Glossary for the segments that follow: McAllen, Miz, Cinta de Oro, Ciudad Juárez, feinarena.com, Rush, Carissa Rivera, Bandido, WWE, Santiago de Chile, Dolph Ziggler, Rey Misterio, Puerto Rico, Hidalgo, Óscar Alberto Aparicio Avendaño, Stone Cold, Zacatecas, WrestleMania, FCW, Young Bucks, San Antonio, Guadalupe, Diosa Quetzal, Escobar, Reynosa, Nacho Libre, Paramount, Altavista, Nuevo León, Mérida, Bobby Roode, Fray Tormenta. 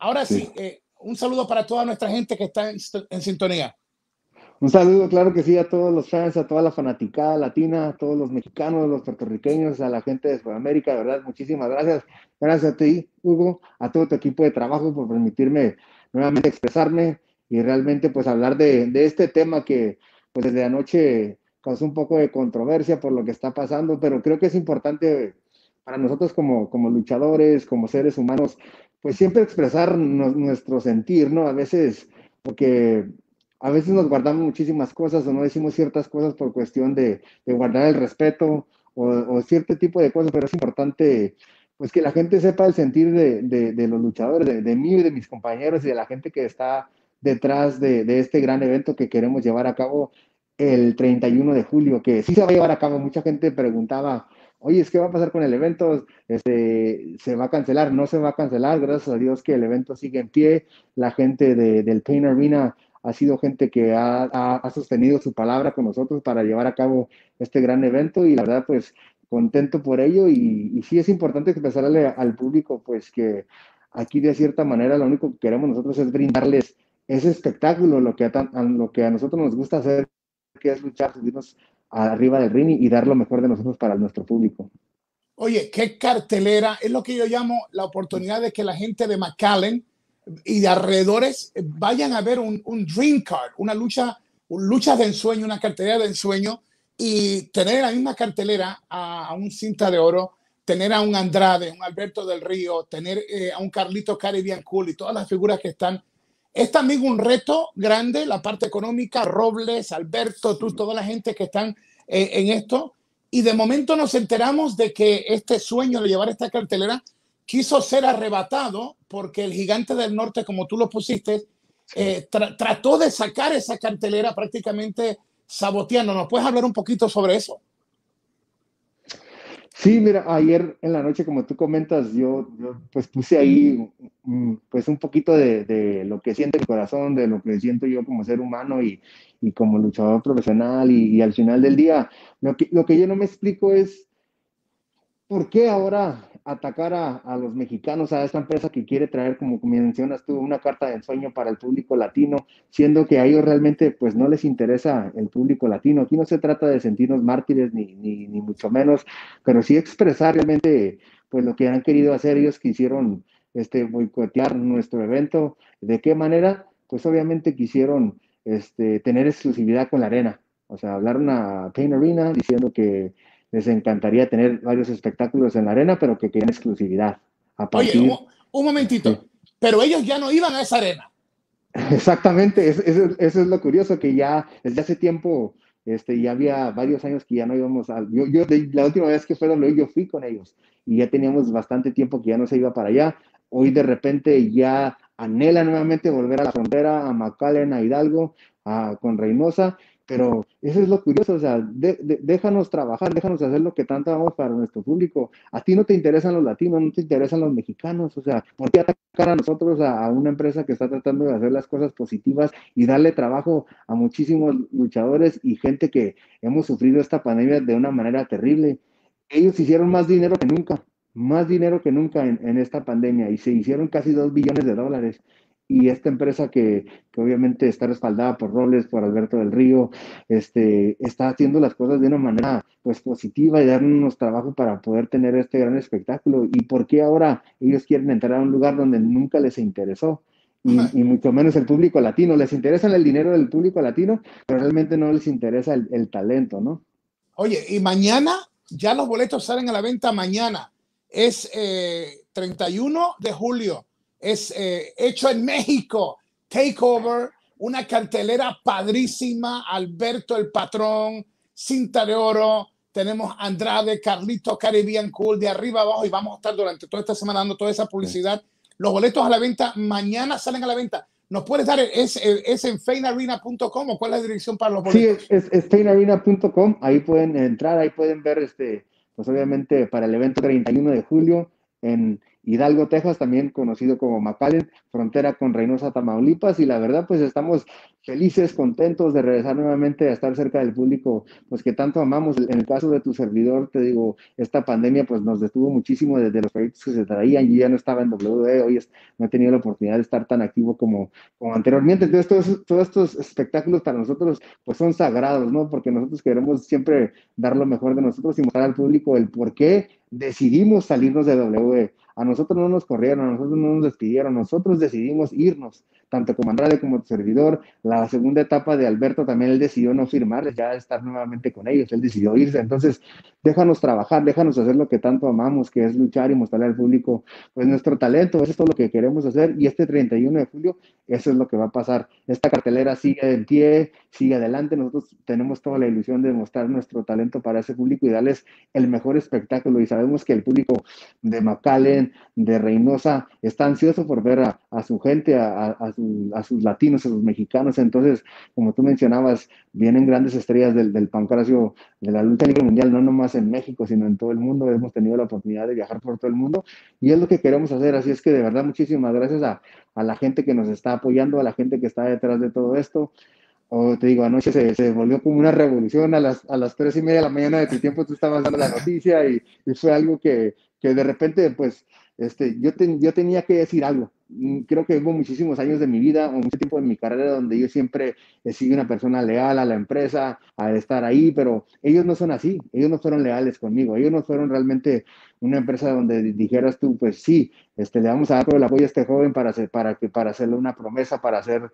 Ahora sí, un saludo para toda nuestra gente que está en sintonía. Un saludo, claro que sí, a todos los fans, a toda la fanaticada latina, a todos los mexicanos, los puertorriqueños, a la gente de Sudamérica, de verdad, muchísimas gracias. Gracias a ti, Hugo, a todo tu equipo de trabajo por permitirme nuevamente expresarme y realmente pues hablar de este tema que pues desde anoche causó un poco de controversia por lo que está pasando, pero creo que es importante para nosotros como luchadores, como seres humanos, pues siempre expresar nuestro sentir, ¿no? A veces, porque... a veces nos guardamos muchísimas cosas o no decimos ciertas cosas por cuestión de guardar el respeto o cierto tipo de cosas, pero es importante pues que la gente sepa el sentir de los luchadores, de mí y de mis compañeros y de la gente que está detrás de este gran evento que queremos llevar a cabo el 31 de julio, que sí se va a llevar a cabo. Mucha gente preguntaba, oye, ¿qué va a pasar con el evento? ¿Se va a cancelar? No se va a cancelar, gracias a Dios que el evento sigue en pie. La gente del Payne Arena ha sido gente que ha sostenido su palabra con nosotros para llevar a cabo este gran evento y la verdad pues contento por ello y sí es importante expresarle al público pues que aquí de cierta manera lo único que queremos nosotros es brindarles ese espectáculo, lo que a nosotros nos gusta hacer, que es luchar, subirnos arriba del ring y dar lo mejor de nosotros para nuestro público. Oye, qué cartelera, es lo que yo llamo la oportunidad de que la gente de McAllen y de alrededores vayan a ver un dream card, una lucha de ensueño, una cartelera de ensueño, y tener la misma cartelera a un Cinta de Oro, tener a un Andrade, un Alberto del Río, tener a un Carlito Caribbean Cool y todas las figuras que están. Es también un reto grande la parte económica, Robles, Alberto, tú, toda la gente que están en esto, y de momento nos enteramos de que este sueño de llevar esta cartelera quiso ser arrebatado porque el Gigante del Norte, como tú lo pusiste, trató de sacar esa cartelera prácticamente saboteando. ¿Nos puedes hablar un poquito sobre eso? Sí, mira, ayer en la noche, como tú comentas, yo pues puse ahí pues un poquito de lo que siente el corazón, de lo que siento yo como ser humano y como luchador profesional y al final del día. Lo que yo no me explico es por qué ahora atacar a los mexicanos, a esta empresa que quiere traer, como mencionas tú, una carta de ensueño para el público latino, siendo que a ellos realmente pues no les interesa el público latino. Aquí no se trata de sentirnos mártires ni mucho menos, pero sí expresar realmente pues lo que han querido hacer ellos, que hicieron boicotear nuestro evento. ¿De qué manera? Pues obviamente quisieron tener exclusividad con la arena, o sea, hablaron a Payne Arena diciendo que les encantaría tener varios espectáculos en la arena, pero que querían exclusividad. Oye, un momentito, sí. Pero ellos ya no iban a esa arena. Exactamente, eso es lo curioso, que ya desde hace tiempo, ya había varios años que ya no íbamos a... Yo la última vez que fue WWE, yo fui con ellos, y ya teníamos bastante tiempo que ya no se iba para allá. Hoy de repente ya anhela nuevamente volver a la frontera, a McAllen, a Hidalgo, con Reynosa, pero eso es lo curioso, o sea, déjanos trabajar, déjanos hacer lo que tanto amamos para nuestro público. A ti no te interesan los latinos, no te interesan los mexicanos, o sea, ¿por qué atacar a nosotros, a una empresa que está tratando de hacer las cosas positivas y darle trabajo a muchísimos luchadores y gente que hemos sufrido esta pandemia de una manera terrible? Ellos hicieron más dinero que nunca en esta pandemia y se hicieron casi $2 billones. Y esta empresa que obviamente está respaldada por Robles, por Alberto del Río, está haciendo las cosas de una manera pues positiva y dándonos trabajo para poder tener este gran espectáculo. ¿Y por qué ahora ellos quieren entrar a un lugar donde nunca les interesó? Y mucho menos el público latino. Les interesa el dinero del público latino, pero realmente no les interesa el talento, ¿no? Oye, y mañana, ya los boletos salen a la venta mañana. Es 31 de julio. Es Hecho en México, Takeover, una cartelera padrísima, Alberto el Patrón, Cinta de Oro, tenemos Andrade, Carlito Caribbean Cool, de arriba abajo, y vamos a estar durante toda esta semana dando toda esa publicidad. Los boletos a la venta, mañana salen a la venta. ¿Nos puedes dar, es en feinarena.com o cuál es la dirección para los boletos? Sí, es feinarena.com, ahí pueden entrar, ahí pueden ver, pues obviamente para el evento 31 de julio, Hidalgo, Texas, también conocido como McAllen, frontera con Reynosa, Tamaulipas, y la verdad pues estamos felices, contentos de regresar nuevamente a estar cerca del público, pues que tanto amamos. En el caso de tu servidor, te digo, esta pandemia pues nos detuvo muchísimo desde los proyectos que se traían. Yo ya no estaba en WWE, hoy no he tenido la oportunidad de estar tan activo como anteriormente. Entonces todos estos espectáculos para nosotros pues son sagrados, ¿no? Porque nosotros queremos siempre dar lo mejor de nosotros y mostrar al público el por qué decidimos salirnos de WWE. A nosotros no nos corrieron, a nosotros no nos despidieron, nosotros decidimos irnos, tanto como Andrade como tu servidor. La segunda etapa de Alberto también, él decidió no firmar, ya estar nuevamente con ellos, él decidió irse. Entonces déjanos trabajar, déjanos hacer lo que tanto amamos, que es luchar y mostrarle al público pues nuestro talento. Eso es todo lo que queremos hacer, y este 31 de julio eso es lo que va a pasar. Esta cartelera sigue en pie, sigue adelante. Nosotros tenemos toda la ilusión de mostrar nuestro talento para ese público y darles el mejor espectáculo, y sabemos que el público de McAllen, de Reynosa, está ansioso por ver a su gente, a sus latinos, a sus mexicanos. Entonces, como tú mencionabas, vienen grandes estrellas del pancracio de la lucha libre mundial, no nomás en México, sino en todo el mundo. Hemos tenido la oportunidad de viajar por todo el mundo y es lo que queremos hacer. Así es que de verdad, muchísimas gracias a la gente que nos está apoyando, a la gente que está detrás de todo esto. Te digo, anoche se volvió como una revolución. A las 3:30 de la mañana de tu tiempo tú estabas dando la noticia, y fue algo que de repente pues yo tenía que decir algo. Creo que hubo muchísimos años de mi vida, o mucho tiempo de mi carrera, donde yo siempre he sido una persona leal a la empresa, a estar ahí, pero ellos no son así. Ellos no fueron leales conmigo, ellos no fueron realmente una empresa donde dijeras tú, pues sí, le vamos a dar todo el apoyo a este joven para hacerle una promesa, para hacer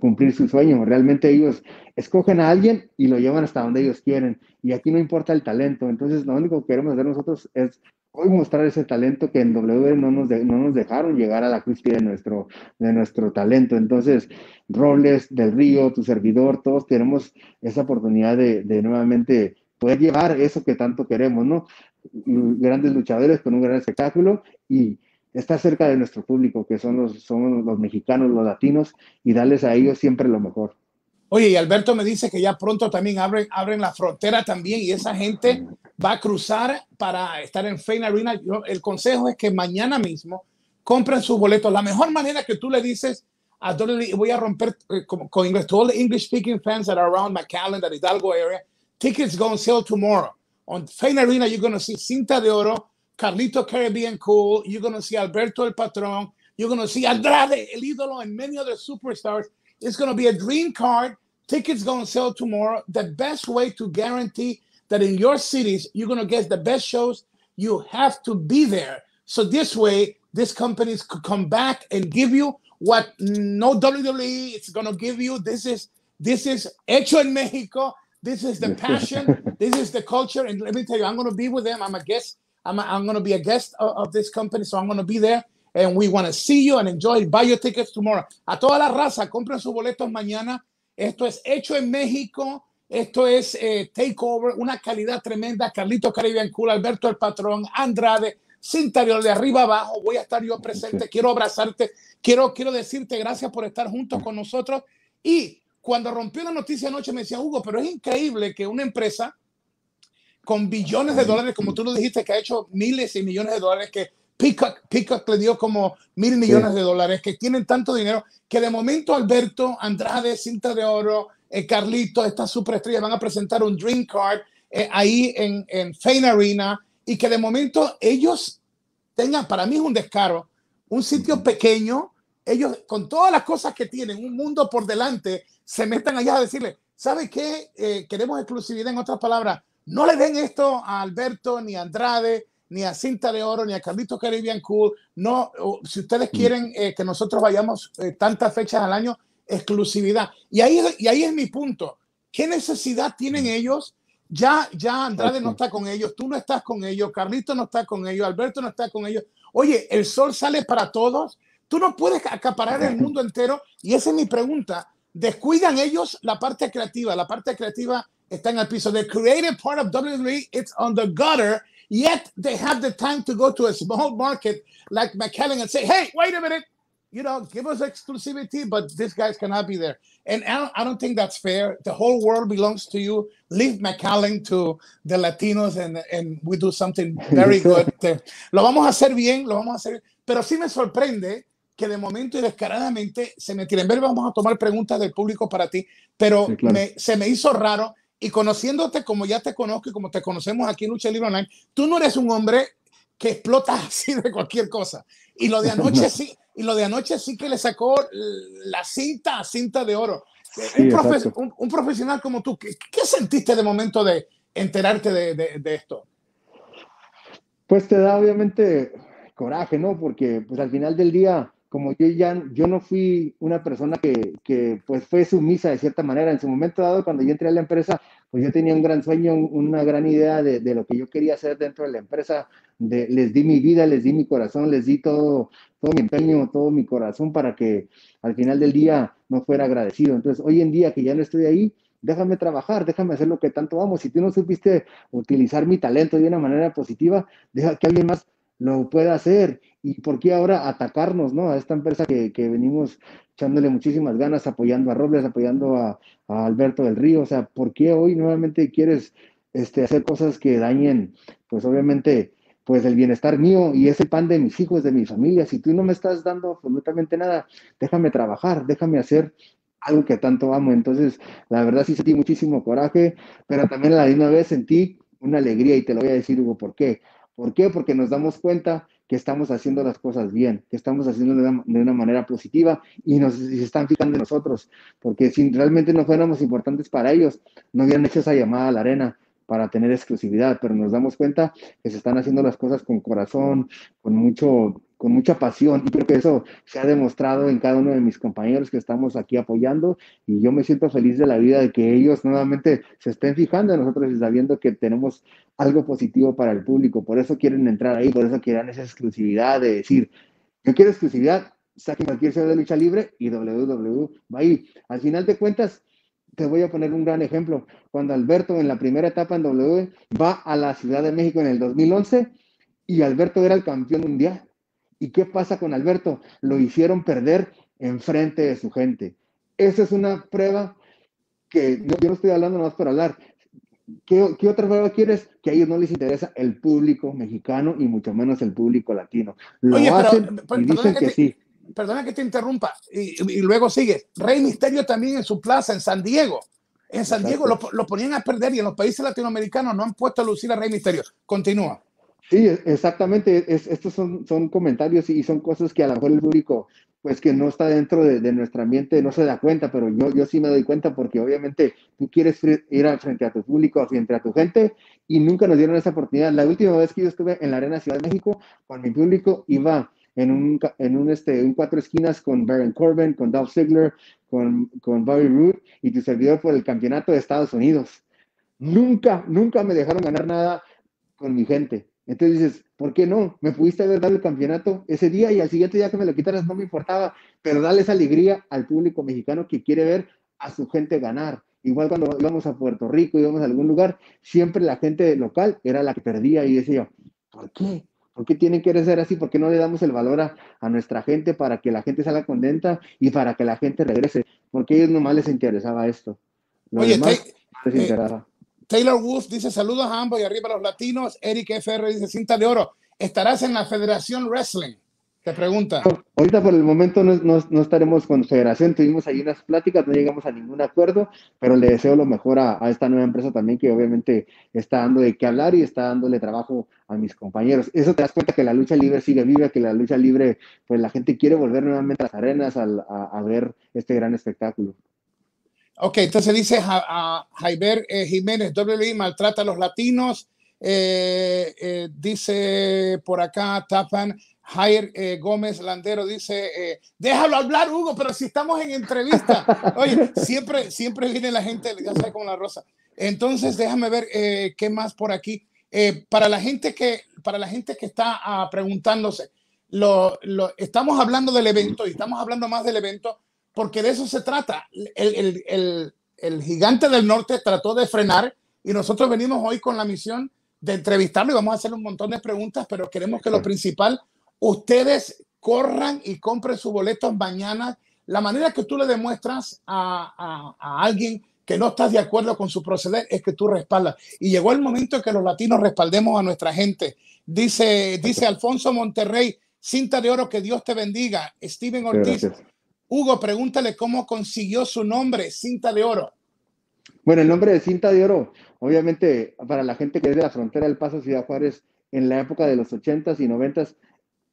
cumplir su sueño. Realmente ellos escogen a alguien y lo llevan hasta donde ellos quieren, y aquí no importa el talento. Entonces lo único que queremos hacer nosotros es hoy mostrar ese talento que en WWE no nos dejaron llegar a la cúspide de nuestro talento. Entonces, Robles, Del Río, tu servidor, todos tenemos esa oportunidad de nuevamente poder llevar eso que tanto queremos, ¿no? Grandes luchadores con un gran espectáculo y estar cerca de nuestro público, que son los mexicanos, los latinos, y darles a ellos siempre lo mejor. Oye, y Alberto me dice que ya pronto también abren la frontera también, y esa gente va a cruzar para estar en Payne Arena. El consejo es que mañana mismo compren sus boletos. La mejor manera que tú le dices a WWE, voy a romper con inglés, to all the English speaking fans that are around McAllen, that Hidalgo area, tickets go on sale tomorrow. On Payne Arena, you're going to see Cinta de Oro, Carlito Caribbean Cool, you're going to see Alberto El Patrón, you're going to see Andrade El Ídolo, and many other superstars. It's going to be a dream card. Tickets going to sell tomorrow. The best way to guarantee that in your cities, you're going to get the best shows, you have to be there. So this way, these companies could come back and give you what no WWE is going to give you. This is Hecho en México. This is the passion. This is the culture. And let me tell you, I'm going to be with them. I'm a guest. I'm going to be a guest of this company. So I'm going to be there. And we want to see you and enjoy. Buy your tickets tomorrow. A toda la raza, compren sus boletos mañana. Esto es Hecho en México, esto es Takeover, una calidad tremenda. Carlito Caribbean Cool, Alberto El Patrón, Andrade, Cinta de arriba abajo, voy a estar yo presente. Quiero abrazarte, quiero decirte gracias por estar juntos con nosotros. Y cuando rompió la noticia anoche me decía, Hugo, pero es increíble que una empresa con billones de dólares, como tú lo dijiste, que ha hecho miles y millones de dólares, que Peacock le dio como $1,000 millones sí. de dólares, que tienen tanto dinero, que de momento Alberto, Andrade, Cinta de Oro, Carlito, estas superestrellas van a presentar un dream card ahí en Payne Arena, y que de momento ellos tengan, para mí es un descaro, un sitio pequeño, ellos con todas las cosas que tienen, un mundo por delante, se metan allá a decirle, ¿sabe qué? Queremos exclusividad, en otras palabras, no le den esto a Alberto ni a Andrade, ni a Cinta de Oro, ni a Carlito Caribbean Cool. No, si ustedes quieren que nosotros vayamos tantas fechas al año, exclusividad. Y ahí es mi punto. ¿Qué necesidad tienen ellos? Ya Andrade no está con ellos, tú no estás con ellos, Carlito no está con ellos, Alberto no está con ellos. Oye, el sol sale para todos. Tú no puedes acaparar el mundo entero. Y esa es mi pregunta. ¿Descuidan ellos la parte creativa? La parte creativa está en el piso. The creative part of WWE, it's on the gutter. Yet they have the time to go to a small market like McAllen and say, hey, wait a minute, you know, give us exclusivity, but these guys cannot be there. And I don't think that's fair. The whole world belongs to you. Leave McAllen to the Latinos and we do something very good. Lo vamos a hacer bien, lo vamos a hacer bien. Pero sí me sorprende que de momento y descaradamente se me tiren. Vamos a tomar preguntas del público para ti, pero sí, claro. se me hizo raro. Y conociéndote como ya te conozco y como te conocemos aquí en Lucha Libre Online, tú no eres un hombre que explota así de cualquier cosa. Y lo de anoche sí, y lo de anoche sí que le sacó la cinta de oro. Sí, un profesional como tú, ¿qué sentiste de momento de enterarte de esto? Pues te da obviamente coraje, ¿no? Porque pues al final del día, como yo no fui una persona que pues fue sumisa de cierta manera. En su momento dado, cuando yo entré a la empresa, pues yo tenía un gran sueño, una gran idea de lo que yo quería hacer dentro de la empresa. Les di mi vida, les di mi corazón, les di todo mi empeño, todo mi corazón para que al final del día no fuera agradecido. Entonces, hoy en día que ya no estoy ahí, déjame trabajar, déjame hacer lo que tanto amo. Si tú no supiste utilizar mi talento de una manera positiva, deja que alguien más lo pueda hacer. ¿Y por qué ahora atacarnos, no? A esta empresa que venimos echándole muchísimas ganas, apoyando a Robles, apoyando a Alberto del Río. O sea, ¿por qué hoy nuevamente quieres hacer cosas que dañen, pues obviamente, pues el bienestar mío y ese pan de mis hijos, de mi familia? Si tú no me estás dando absolutamente nada, déjame trabajar, déjame hacer algo que tanto amo. Entonces, la verdad sí sentí muchísimo coraje, pero también a la misma vez sentí una alegría, y te lo voy a decir, Hugo, ¿por qué? ¿Por qué? Porque nos damos cuenta que estamos haciendo las cosas bien, que estamos haciendo de una manera positiva y se están fijando en nosotros, porque si realmente no fuéramos importantes para ellos, no hubieran hecho esa llamada a la arena para tener exclusividad, pero nos damos cuenta que se están haciendo las cosas con corazón, con mucha pasión, y creo que eso se ha demostrado en cada uno de mis compañeros que estamos aquí apoyando, y yo me siento feliz de la vida de que ellos nuevamente se estén fijando en nosotros y sabiendo que tenemos algo positivo para el público. Por eso quieren entrar ahí, por eso quieren esa exclusividad de decir, yo quiero exclusividad, saquen cualquier show de lucha libre y WWE va ahí. Al final de cuentas, te voy a poner un gran ejemplo. Cuando Alberto en la primera etapa en WWE va a la Ciudad de México en el 2011 y Alberto era el campeón mundial. ¿Y qué pasa con Alberto? Lo hicieron perder enfrente de su gente. Esa es una prueba que yo no estoy hablando nada más por hablar. ¿Qué otra prueba quieres? Que a ellos no les interesa el público mexicano y mucho menos el público latino. Lo Oye, hacen pero, y dicen que sí. Perdona que te interrumpa, y luego sigue. Rey Misterio también en su plaza, en San Diego. En San Exacto. Diego lo ponían a perder, y en los países latinoamericanos no han puesto a lucir a Rey Misterio. Continúa. Sí, exactamente. Estos son comentarios y son cosas que a lo mejor el público, pues que no está dentro de nuestro ambiente, no se da cuenta, pero yo sí me doy cuenta, porque obviamente tú quieres ir frente a tu público, frente a tu gente, y nunca nos dieron esa oportunidad. La última vez que yo estuve en la Arena Ciudad de México con mi público, iba en un cuatro esquinas con Baron Corbin, con Dolph Ziggler, con Bobby Roode y tu servidor por el campeonato de Estados Unidos. Nunca me dejaron ganar nada con mi gente. Entonces dices, ¿por qué no? Me pudiste haber dado el campeonato ese día y al siguiente día que me lo quitaras no me importaba, pero dale esa alegría al público mexicano que quiere ver a su gente ganar. Igual cuando íbamos a Puerto Rico, íbamos a algún lugar, siempre la gente local era la que perdía y decía, ¿por qué? ¿Por qué tienen que ser así? ¿Por qué no le damos el valor a nuestra gente para que la gente salga contenta y para que la gente regrese? Porque a ellos nomás les interesaba esto. Lo Oye, demás les interesaba. Taylor Wolf dice, saludos a ambos y arriba a los latinos. Eric FR dice, cinta de oro, ¿estarás en la Federación Wrestling? Te pregunta. No, ahorita por el momento no estaremos con Federación, tuvimos ahí unas pláticas, no llegamos a ningún acuerdo, pero le deseo lo mejor a esta nueva empresa también, que obviamente está dando de qué hablar y está dándole trabajo a mis compañeros. Eso te das cuenta que la lucha libre sigue viva, que la lucha libre, pues la gente quiere volver nuevamente a las arenas a ver este gran espectáculo. Ok, entonces dice Jaiber Jiménez, WWE maltrata a los latinos, dice por acá Tapan, Jair Gómez Landero dice, déjalo hablar, Hugo, pero si estamos en entrevista. Oye, siempre viene la gente, ya sabe, como la rosa. Entonces déjame ver qué más por aquí. Para la gente que está preguntándose, estamos hablando del evento y estamos hablando más del evento porque de eso se trata. El gigante del norte trató de frenar y nosotros venimos hoy con la misión de entrevistarlo y vamos a hacer un montón de preguntas, pero queremos que lo principal, ustedes corran y compren sus boletos mañana. La manera que tú le demuestras a alguien que no estás de acuerdo con su proceder es que tú respaldas. Y llegó el momento en que los latinos respaldemos a nuestra gente. Dice Alfonso Monterrey, Cinta de Oro, que Dios te bendiga. Steven Ortiz, gracias. Hugo, pregúntale cómo consiguió su nombre, Cinta de Oro. Bueno, el nombre de Cinta de Oro, obviamente para la gente que es de la frontera del Paso, Ciudad Juárez, en la época de los 80s y 90s,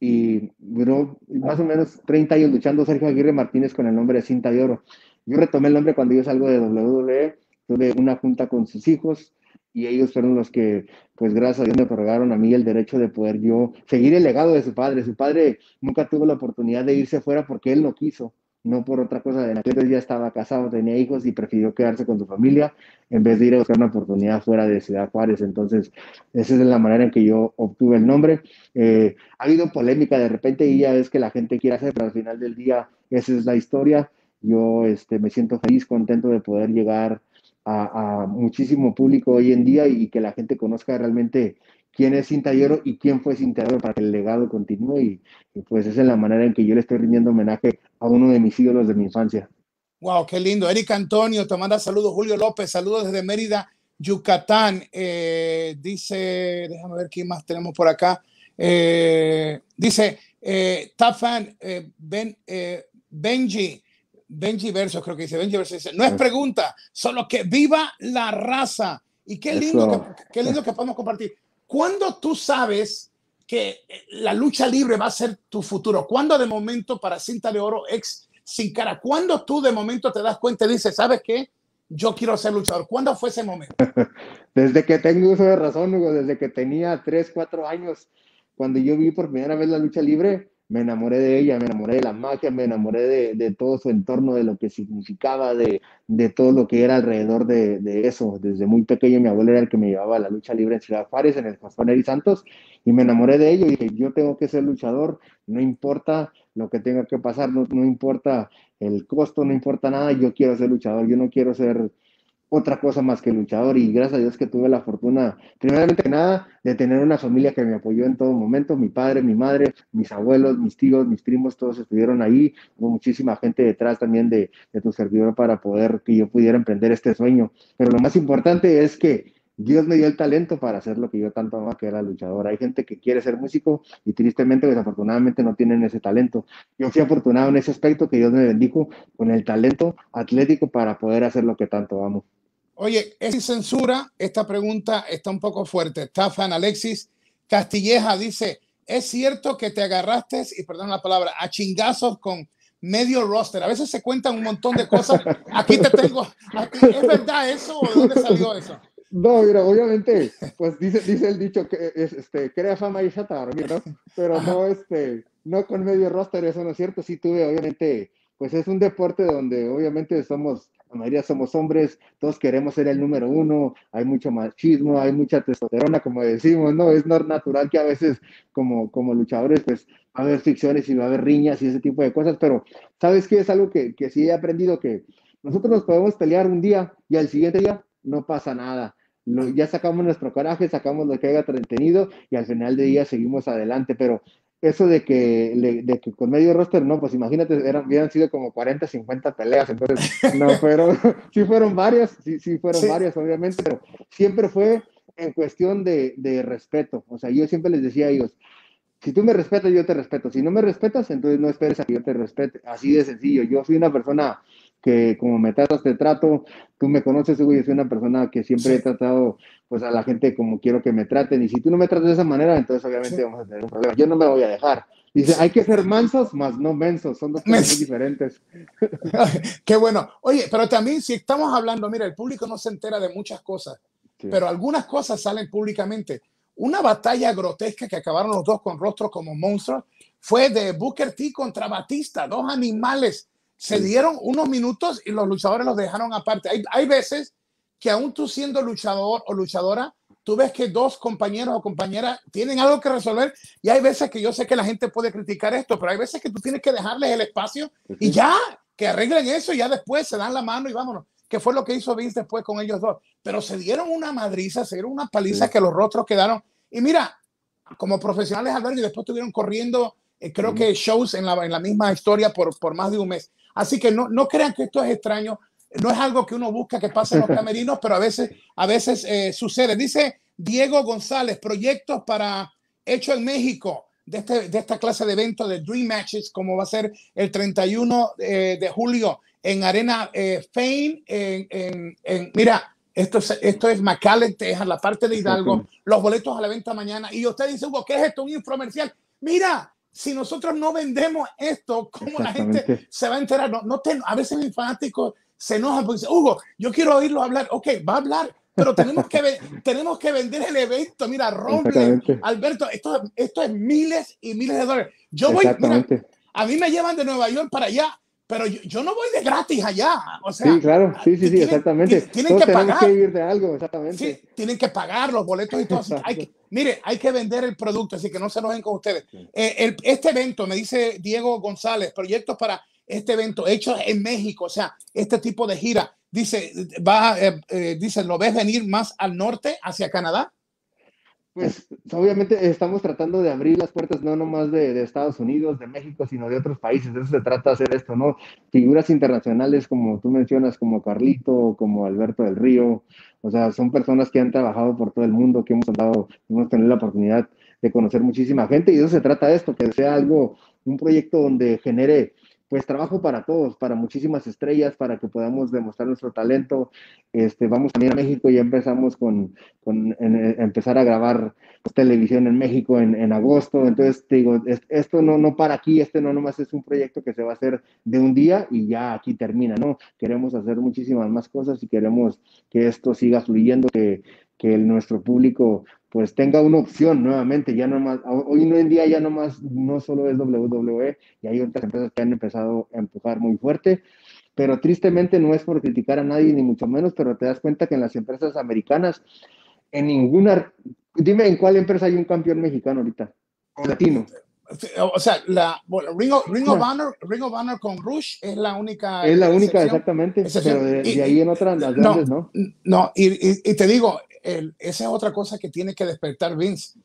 y duró más o menos 30 años luchando Sergio Aguirre Martínez con el nombre de Cinta de Oro. Yo retomé el nombre cuando yo salgo de WWE, tuve una junta con sus hijos y ellos fueron los que, pues gracias a Dios, me otorgaron a mí el derecho de poder yo seguir el legado de su padre. Su padre nunca tuvo la oportunidad de irse fuera porque él no quiso, no por otra cosa. En aquel día ya estaba casado, tenía hijos y prefirió quedarse con su familia en vez de ir a buscar una oportunidad fuera de Ciudad Juárez. Entonces, esa es la manera en que yo obtuve el nombre. Ha habido polémica de repente y ya ves que la gente quiere hacer, pero al final del día esa es la historia. Yo me siento feliz, contento de poder llegar a muchísimo público hoy en día y que la gente conozca realmente quién es Cinta de Oro y quién fue Cinta de Oro para que el legado continúe, y pues esa es la manera en que yo le estoy rindiendo homenaje a uno de mis ídolos de mi infancia. Wow, qué lindo. Eric Antonio te manda saludos. Julio López, saludos desde Mérida, Yucatán. Dice, déjame ver quién más tenemos por acá. Dice Tafan Benji Versos, creo que dice Benji Versos, dice, no es pregunta, solo que viva la raza. Y qué lindo que podemos compartir. ¿Cuándo tú sabes que la lucha libre va a ser tu futuro? ¿Cuándo de momento para Cinta de Oro ex Sin Cara? ¿Cuándo tú de momento te das cuenta y dices, ¿sabes qué? Yo quiero ser luchador. ¿Cuándo fue ese momento? Desde que tengo uso de razón, Hugo, desde que tenía 3 o 4 años, cuando yo vi por primera vez la lucha libre, me enamoré de ella, me enamoré de la magia, me enamoré de todo su entorno, de lo que significaba, de todo lo que era alrededor de eso. Desde muy pequeño mi abuelo era el que me llevaba a la lucha libre en Ciudad Juárez, en el Pastor y Santos, y me enamoré de ello y dije, yo tengo que ser luchador, no importa lo que tenga que pasar, no importa el costo, no importa nada, yo quiero ser luchador, yo no quiero ser otra cosa más que luchador. Y gracias a Dios que tuve la fortuna, primeramente que nada, de tener una familia que me apoyó en todo momento, mi padre, mi madre, mis abuelos, mis tíos, mis primos, todos estuvieron ahí, hubo muchísima gente detrás también de tu servidor para poder que yo pudiera emprender este sueño, pero lo más importante es que Dios me dio el talento para hacer lo que yo tanto amaba, que era luchador. Hay gente que quiere ser músico y tristemente, desafortunadamente, no tienen ese talento. Yo fui afortunado en ese aspecto, que Dios me bendijo con el talento atlético para poder hacer lo que tanto amo. Oye, es sin censura, esta pregunta está un poco fuerte. Tafan Alexis Castilleja dice, ¿es cierto que te agarraste, y perdón la palabra, a chingazos con medio roster? A veces se cuentan un montón de cosas. Aquí te tengo, aquí, ¿es verdad eso o de dónde salió eso? No, mira, obviamente, pues dice el dicho que crea fama y chata, ¿no? Pero no, no con medio roster, eso no es cierto. Sí tuve, obviamente, pues es un deporte donde obviamente somos... La mayoría somos hombres, todos queremos ser el número uno, hay mucho machismo, hay mucha testosterona, como decimos, ¿no? Es natural que a veces, como luchadores, pues va a haber fricciones y va a haber riñas y ese tipo de cosas, pero ¿sabes qué? Es algo que sí he aprendido, que nosotros nos podemos pelear un día y al siguiente día no pasa nada. Ya sacamos nuestro coraje, sacamos lo que haya retenido y al final del día seguimos adelante, pero... Eso de que con medio roster, no, pues imagínate, hubieran sido como 40, 50 peleas, entonces, no, pero sí fueron varias, sí fueron varias, obviamente, pero siempre fue en cuestión de respeto. O sea, yo siempre les decía a ellos, si tú me respetas, yo te respeto, si no me respetas, entonces no esperes a que yo te respete, así de sencillo. Yo soy una persona que como me tratas, te trato, tú me conoces, yo soy una persona que siempre he tratado pues a la gente como quiero que me traten, y si tú no me tratas de esa manera, entonces obviamente vamos a tener un problema, yo no me voy a dejar. Dice, hay que ser mansos, más no mensos, son dos cosas muy diferentes. Qué bueno. Oye, pero también si estamos hablando, mira, el público no se entera de muchas cosas, pero algunas cosas salen públicamente. Una batalla grotesca que acabaron los dos con rostros como monstruos fue de Booker T contra Batista, dos animales. Se dieron unos minutos y los luchadores los dejaron aparte. Hay veces que aún tú siendo luchador o luchadora, tú ves que dos compañeros o compañeras tienen algo que resolver, y hay veces que yo sé que la gente puede criticar esto, pero hay veces que tú tienes que dejarles el espacio y ya, que arreglen eso y ya después se dan la mano y vámonos. Que fue lo que hizo Vince después con ellos dos. Pero se dieron una madriza, se dieron una paliza que los rostros quedaron. Y mira, como profesionales hablaron y después estuvieron corriendo creo que shows en la misma historia por más de un mes. Así que no crean que esto es extraño, no es algo que uno busca que pase en los camerinos, pero a veces sucede. Dice Diego González, proyectos para Hecho en México, de esta clase de eventos de Dream Matches, como va a ser el 31 de julio en Arena Payne, mira, esto es McAllen, Texas, la parte de Hidalgo. Los boletos a la venta mañana. Y usted dice, Hugo, ¿qué es esto? Un infomercial. Mira, si nosotros no vendemos esto, ¿cómo la gente se va a enterar? A veces mis fanáticos se enojan porque dicen, Hugo, yo quiero oírlo hablar. Ok, va a hablar, pero tenemos que vender el evento. Mira, Robles, Alberto, esto es miles y miles de dólares. Yo voy, mira, a mí me llevan de Nueva York para allá, pero yo no voy de gratis allá, o sea... Sí, claro, sí, exactamente. Tienen que pagar. Que vivir de algo, exactamente. Sí, tienen que pagar los boletos y todo. Hay que vender el producto, así que no se enojen con ustedes. Este evento, me dice Diego González, proyectos para este evento, hechos en México, o sea, este tipo de gira. Dice, dice, ¿lo ves venir más al norte, hacia Canadá? Pues obviamente estamos tratando de abrir las puertas, no nomás de Estados Unidos, de México, sino de otros países. De eso se trata, hacer esto, ¿no? Figuras internacionales, como tú mencionas, como Carlito, como Alberto del Río. O sea, son personas que han trabajado por todo el mundo, que hemos tenido la oportunidad de conocer muchísima gente. Y de eso se trata esto, que sea algo, un proyecto donde genere pues trabajo para todos, para muchísimas estrellas, para que podamos demostrar nuestro talento. Vamos a ir a México, ya empezamos empezar a grabar televisión en México en agosto. Entonces, te digo, esto no para aquí, no nomás es un proyecto que se va a hacer de un día y ya aquí termina, ¿no? Queremos hacer muchísimas más cosas y queremos que esto siga fluyendo, que nuestro público pues tenga una opción nuevamente. Ya nomás, hoy en día ya nomás no solo es WWE, y hay otras empresas que han empezado a empujar muy fuerte, pero tristemente no es por criticar a nadie, ni mucho menos, pero te das cuenta que en las empresas americanas, en ninguna, dime en cuál empresa hay un campeón mexicano ahorita, o latino. O sea, Ring of Honor con Rush es la única. Es la única, exactamente. Pero de ahí en otras, las grandes, ¿no? No, y te digo, esa es otra cosa que tiene que despertar Vince.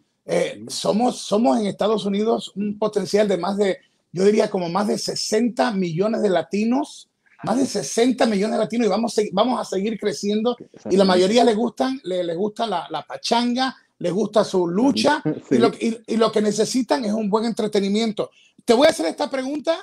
Somos en Estados Unidos un potencial de más de, yo diría como más de 60 millones de latinos, y vamos a seguir creciendo. Y la mayoría le gusta la pachanga, les gusta su lucha, sí. y lo que necesitan es un buen entretenimiento. Te voy a hacer esta pregunta,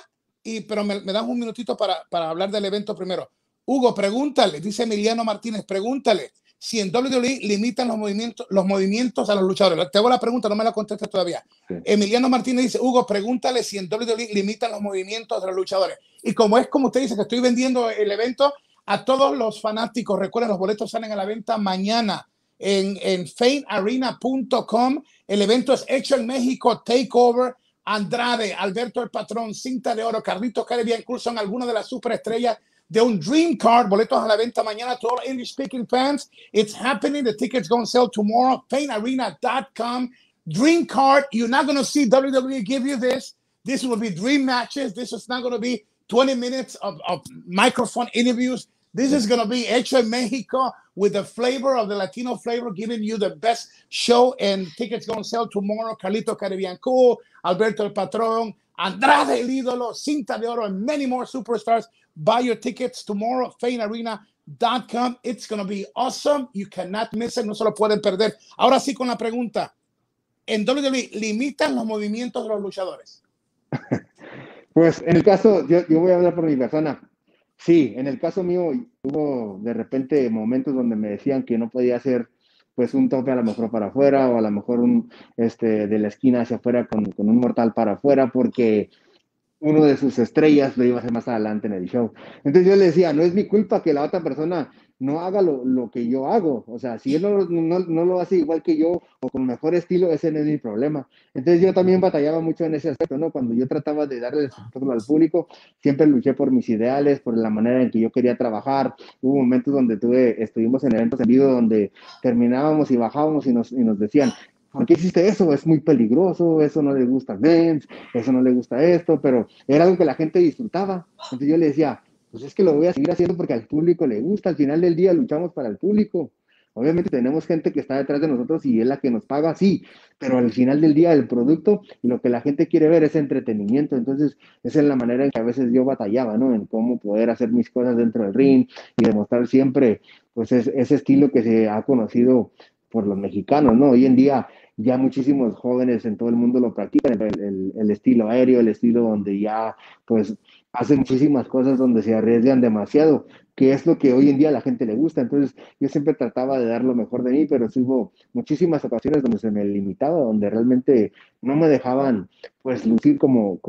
pero me das un minutito para hablar del evento primero. Hugo, pregúntale, dice Emiliano Martínez, pregúntale si en WWE limitan los movimientos a los luchadores. Te hago la pregunta, no me la contestes todavía. Sí. Emiliano Martínez dice, Hugo, pregúntale si en WWE limitan los movimientos a los luchadores. Y como usted dice que estoy vendiendo el evento a todos los fanáticos, recuerden, los boletos salen a la venta mañana en feinarena.com. El evento es Hecho en México, Takeover, Andrade, Alberto el Patrón, Cinta de Oro, Carlito Caribbean Cool, son algunas de las superestrellas de un Dream Card. Boletos a la venta mañana, to all English speaking fans. It's happening. The tickets going to sell tomorrow. feinarena.com. Dream Card. You're not going to see WWE give you this. This will be dream matches. This is not going to be 20 minutes of microphone interviews. This is going to be Hecho en Mexico with the flavor of the Latino flavor, giving you the best show, and tickets going to sell tomorrow. Carlito Caribbean Cool, Alberto El Patron, Andrade El Ídolo, Cinta de Oro, and many more superstars. Buy your tickets tomorrow, feinarena.com. It's going to be awesome. You cannot miss it. No se lo pueden perder. Ahora sí con la pregunta. ¿En WWE limitan los movimientos de los luchadores? Pues en el caso, yo voy a hablar por mi persona. Sí, en el caso mío hubo de repente momentos donde me decían que no podía hacer pues un tope a lo mejor para afuera, o a lo mejor de la esquina hacia afuera con un mortal para afuera, porque uno de sus estrellas lo iba a hacer más adelante en el show. Entonces yo le decía, no es mi culpa que la otra persona no haga lo que yo hago. O sea, si él no lo hace igual que yo o con mejor estilo, ese no es mi problema. Entonces yo también batallaba mucho en ese aspecto, ¿no? Cuando yo trataba de darle el espectáculo al público, siempre luché por mis ideales, por la manera en que yo quería trabajar. Hubo momentos donde estuvimos en eventos en vivo donde terminábamos y bajábamos y nos decían, ¿por qué hiciste eso? Es muy peligroso, eso no le gusta a Vince, eso no le gusta esto, pero era algo que la gente disfrutaba. Entonces yo le decía, pues es que lo voy a seguir haciendo porque al público le gusta, al final del día luchamos para el público. Obviamente tenemos gente que está detrás de nosotros y es la que nos paga, sí, pero al final del día el producto y lo que la gente quiere ver es entretenimiento. Entonces esa es la manera en que a veces yo batallaba, ¿no? En cómo poder hacer mis cosas dentro del ring y demostrar siempre pues ese estilo que se ha conocido por los mexicanos, ¿no? Hoy en día ya muchísimos jóvenes en todo el mundo lo practican, el estilo aéreo, el estilo donde ya pues hacen muchísimas cosas, donde se arriesgan demasiado, que es lo que hoy en día a la gente le gusta. Entonces yo siempre trataba de dar lo mejor de mí, pero sí hubo muchísimas ocasiones donde se me limitaba, donde realmente no me dejaban pues lucir como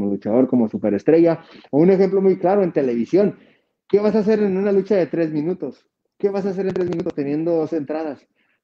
luchador, como superestrella. O un ejemplo muy claro en televisión, ¿qué vas a hacer en una lucha de 3 minutos? ¿Qué vas a hacer en 3 minutos teniendo 2 entradas?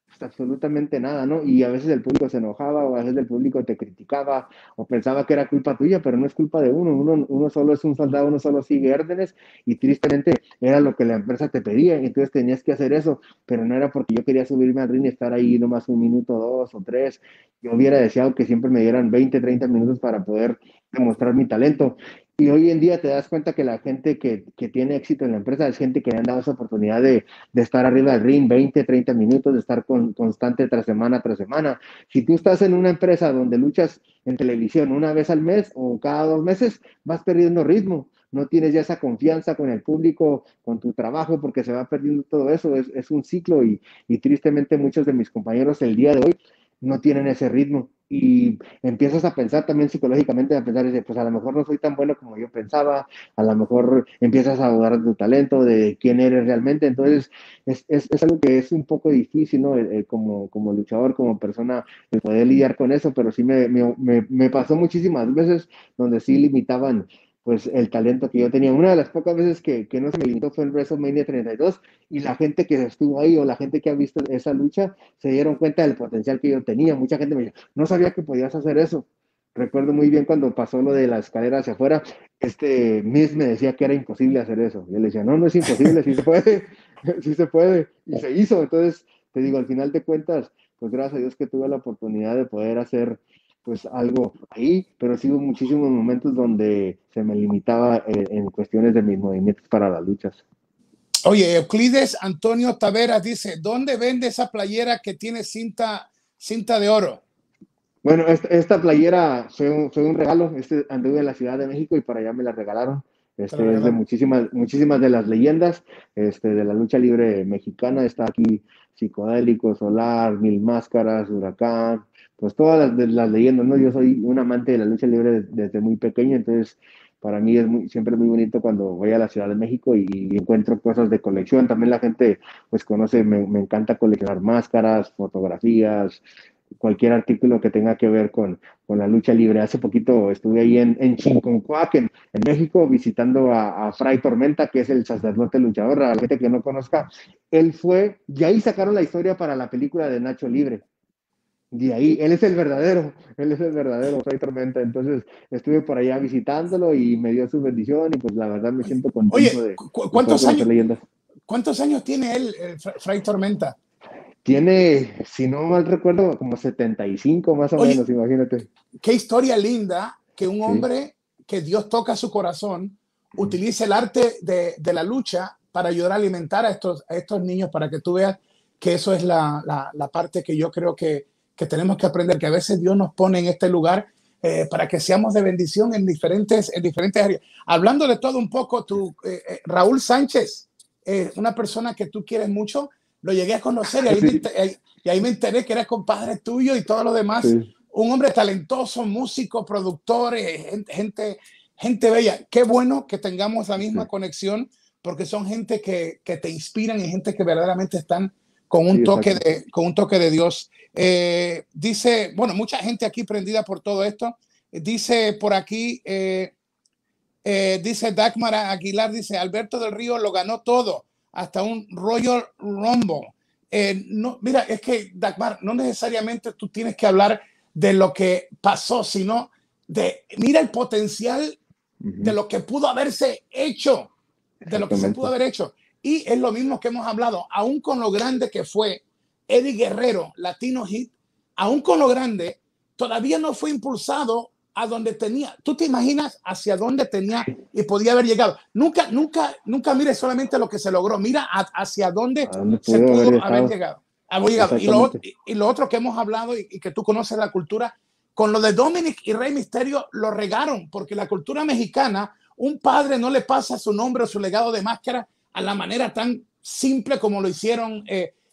Pues absolutamente nada, ¿no? Y a veces el público se enojaba, o a veces el público te criticaba, o pensaba que era culpa tuya, pero no es culpa de uno solo es un soldado, uno solo sigue órdenes, y tristemente era lo que la empresa te pedía, entonces tenías que hacer eso, pero no era porque yo quería subirme al ring y estar ahí nomás 1 minuto, 2 o 3, yo hubiera deseado que siempre me dieran 20, 30 minutos para poder demostrar mi talento. Y hoy en día te das cuenta que la gente que tiene éxito en la empresa es gente que le han dado esa oportunidad de estar arriba del ring 20, 30 minutos, de estar constante tras semana tras semana. Si tú estás en una empresa donde luchas en televisión 1 vez al mes o cada 2 meses, vas perdiendo ritmo. No tienes ya esa confianza con el público, con tu trabajo, porque se va perdiendo todo eso. Es un ciclo y tristemente muchos de mis compañeros el día de hoy no tienen ese ritmo. Y empiezas a pensar también psicológicamente, a pensar, pues a lo mejor no soy tan bueno como yo pensaba, a lo mejor empiezas a dudar de tu talento, de quién eres realmente. Entonces es algo que es un poco difícil, ¿no? Como luchador, como persona, el poder lidiar con eso, pero sí me pasó muchísimas veces donde sí limitaban pues el talento que yo tenía. Una de las pocas veces que no se me limitó fue en WrestleMania 32, y la gente que estuvo ahí o la gente que ha visto esa lucha se dieron cuenta del potencial que yo tenía. Mucha gente me dijo, no sabía que podías hacer eso. Recuerdo muy bien cuando pasó lo de la escalera hacia afuera, Miz me decía que era imposible hacer eso. Yo le decía, no es imposible, sí se puede, sí se puede, y se hizo. Entonces, te digo, al final de cuentas, pues gracias a Dios que tuve la oportunidad de poder hacer pues algo ahí, pero sí hubo muchísimos momentos donde se me limitaba en cuestiones de mis movimientos para las luchas. Oye, Euclides Antonio Taveras dice, ¿dónde vende esa playera que tiene cinta de oro? Bueno, esta playera fue un regalo, anduve en la Ciudad de México y para allá me la regalaron. Es de muchísimas de las leyendas de la lucha libre mexicana. Está aquí Psicodélico, Solar, Mil Máscaras, Huracán, pues todas las leyendas, ¿no? Yo soy un amante de la lucha libre desde muy pequeño, entonces para mí es siempre muy bonito cuando voy a la Ciudad de México y encuentro cosas de colección. También la gente pues conoce, me encanta coleccionar máscaras, fotografías, cualquier artículo que tenga que ver con la lucha libre. Hace poquito estuve ahí en Chinconcuac, en México, visitando a Fray Tormenta, que es el sacerdote luchador. A la gente que no conozca, él fue, y ahí sacaron la historia para la película de Nacho Libre. De ahí, él es el verdadero Fray Tormenta. Entonces estuve por allá visitándolo y me dio su bendición y pues la verdad me siento contento. Oye, ¿cuántos años tiene él, Fray Tormenta? Tiene, si no mal recuerdo, como 75 más o menos, imagínate. Qué historia linda que un hombre que Dios toca su corazón utilice el arte de la lucha para ayudar a alimentar a estos niños, para que tú veas que eso es la parte que yo creo que tenemos que aprender, que a veces Dios nos pone en este lugar para que seamos de bendición en diferentes áreas. Hablando de todo un poco, Raúl Sánchez, una persona que tú quieres mucho, lo llegué a conocer y ahí me enteré que era compadre tuyo y todo lo demás. Sí. Un hombre talentoso, músico, productor, gente bella. Qué bueno que tengamos la misma conexión, porque son gente que te inspiran y gente que verdaderamente están con un toque de Dios. Dice, bueno, mucha gente aquí prendida por todo esto. Dice por aquí, dice Dagmara Aguilar, dice Alberto del Río lo ganó todo, hasta un Royal Rumble. No, mira, es que, Dagmar, no necesariamente tú tienes que hablar de lo que pasó, sino de, mira el potencial de lo que pudo haberse hecho, de lo que se pudo haber hecho. Y es lo mismo que hemos hablado, aún con lo grande que fue Eddie Guerrero, Latino Hit, aún con lo grande, todavía no fue impulsado a donde tenía. ¿Tú te imaginas hacia dónde tenía y podía haber llegado? Nunca mires solamente lo que se logró, mira hacia dónde se pudo haber llegado. Y lo otro que hemos hablado y que tú conoces la cultura, con lo de Dominic y Rey Misterio lo regaron, porque la cultura mexicana, un padre no le pasa su nombre o su legado de máscara a la manera tan simple como lo hicieron.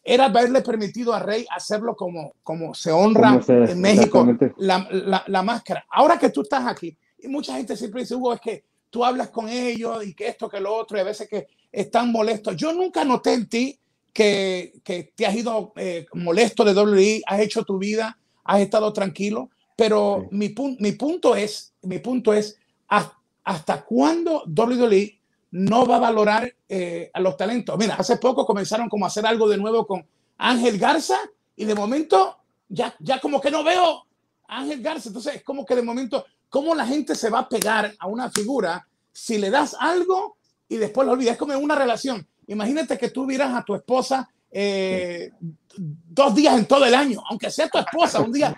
Era haberle permitido a Rey hacerlo como se honra en México, la máscara. Ahora que tú estás aquí, y mucha gente siempre dice, Hugo, es que tú hablas con ellos y que esto, que lo otro, y a veces que están molestos. Yo nunca noté en ti que te has ido molesto de WWE, has hecho tu vida, has estado tranquilo, pero sí. mi punto es hasta cuándo WWE no va a valorar a los talentos. Mira, hace poco comenzaron como a hacer algo de nuevo con Ángel Garza y de momento ya como que no veo a Ángel Garza. Entonces es como que de momento, ¿cómo la gente se va a pegar a una figura si le das algo y después lo olvidas? Es como una relación. Imagínate que tú vieras a tu esposa 2 días en todo el año, aunque sea tu esposa, un día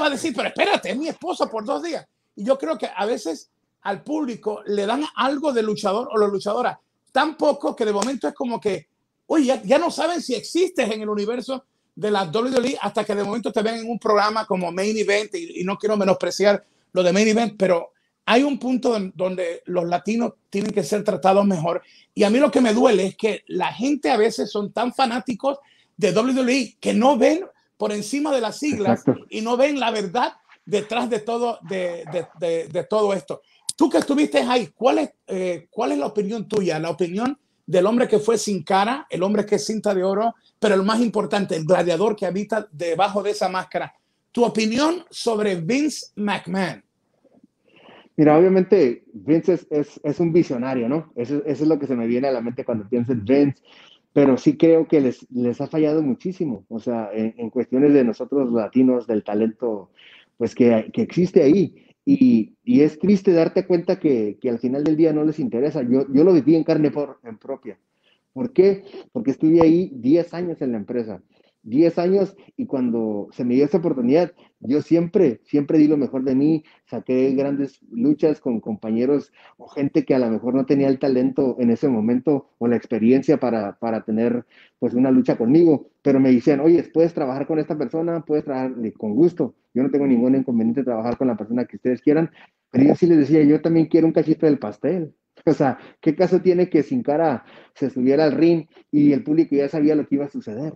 va a decir, pero espérate, es mi esposa por 2 días. Y yo creo que a veces al público le dan algo de luchador o la luchadora tan poco que de momento es como que, oye, ya no saben si existes en el universo de la WWE hasta que de momento te ven en un programa como Main Event, y no quiero menospreciar lo de Main Event, pero hay un punto donde los latinos tienen que ser tratados mejor. Y a mí lo que me duele es que la gente a veces son tan fanáticos de WWE que no ven por encima de las siglas. Exacto. Y no ven la verdad detrás de todo, de todo esto. Tú que estuviste ahí, ¿cuál es la opinión tuya? La opinión del hombre que fue Sin Cara, el hombre que es Cinta de Oro, pero el más importante, el gladiador que habita debajo de esa máscara. Tu opinión sobre Vince McMahon. Mira, obviamente Vince es un visionario, ¿no? Eso es lo que se me viene a la mente cuando pienso en Vince, pero sí creo que les ha fallado muchísimo, o sea, en cuestiones de nosotros latinos, del talento pues que existe ahí. Y es triste darte cuenta que al final del día no les interesa. Yo lo viví en carne propia. ¿Por qué? Porque estuve ahí 10 años en la empresa. 10 años, y cuando se me dio esa oportunidad, yo siempre di lo mejor de mí, saqué grandes luchas con compañeros o gente que a lo mejor no tenía el talento en ese momento o la experiencia para tener pues una lucha conmigo, pero me decían, oye, puedes trabajar con esta persona, puedes trabajar con gusto, yo no tengo ningún inconveniente de trabajar con la persona que ustedes quieran, pero yo sí les decía, yo también quiero un cachito del pastel. O sea, ¿qué caso tiene que Sin Cara se subiera al ring y el público ya sabía lo que iba a suceder?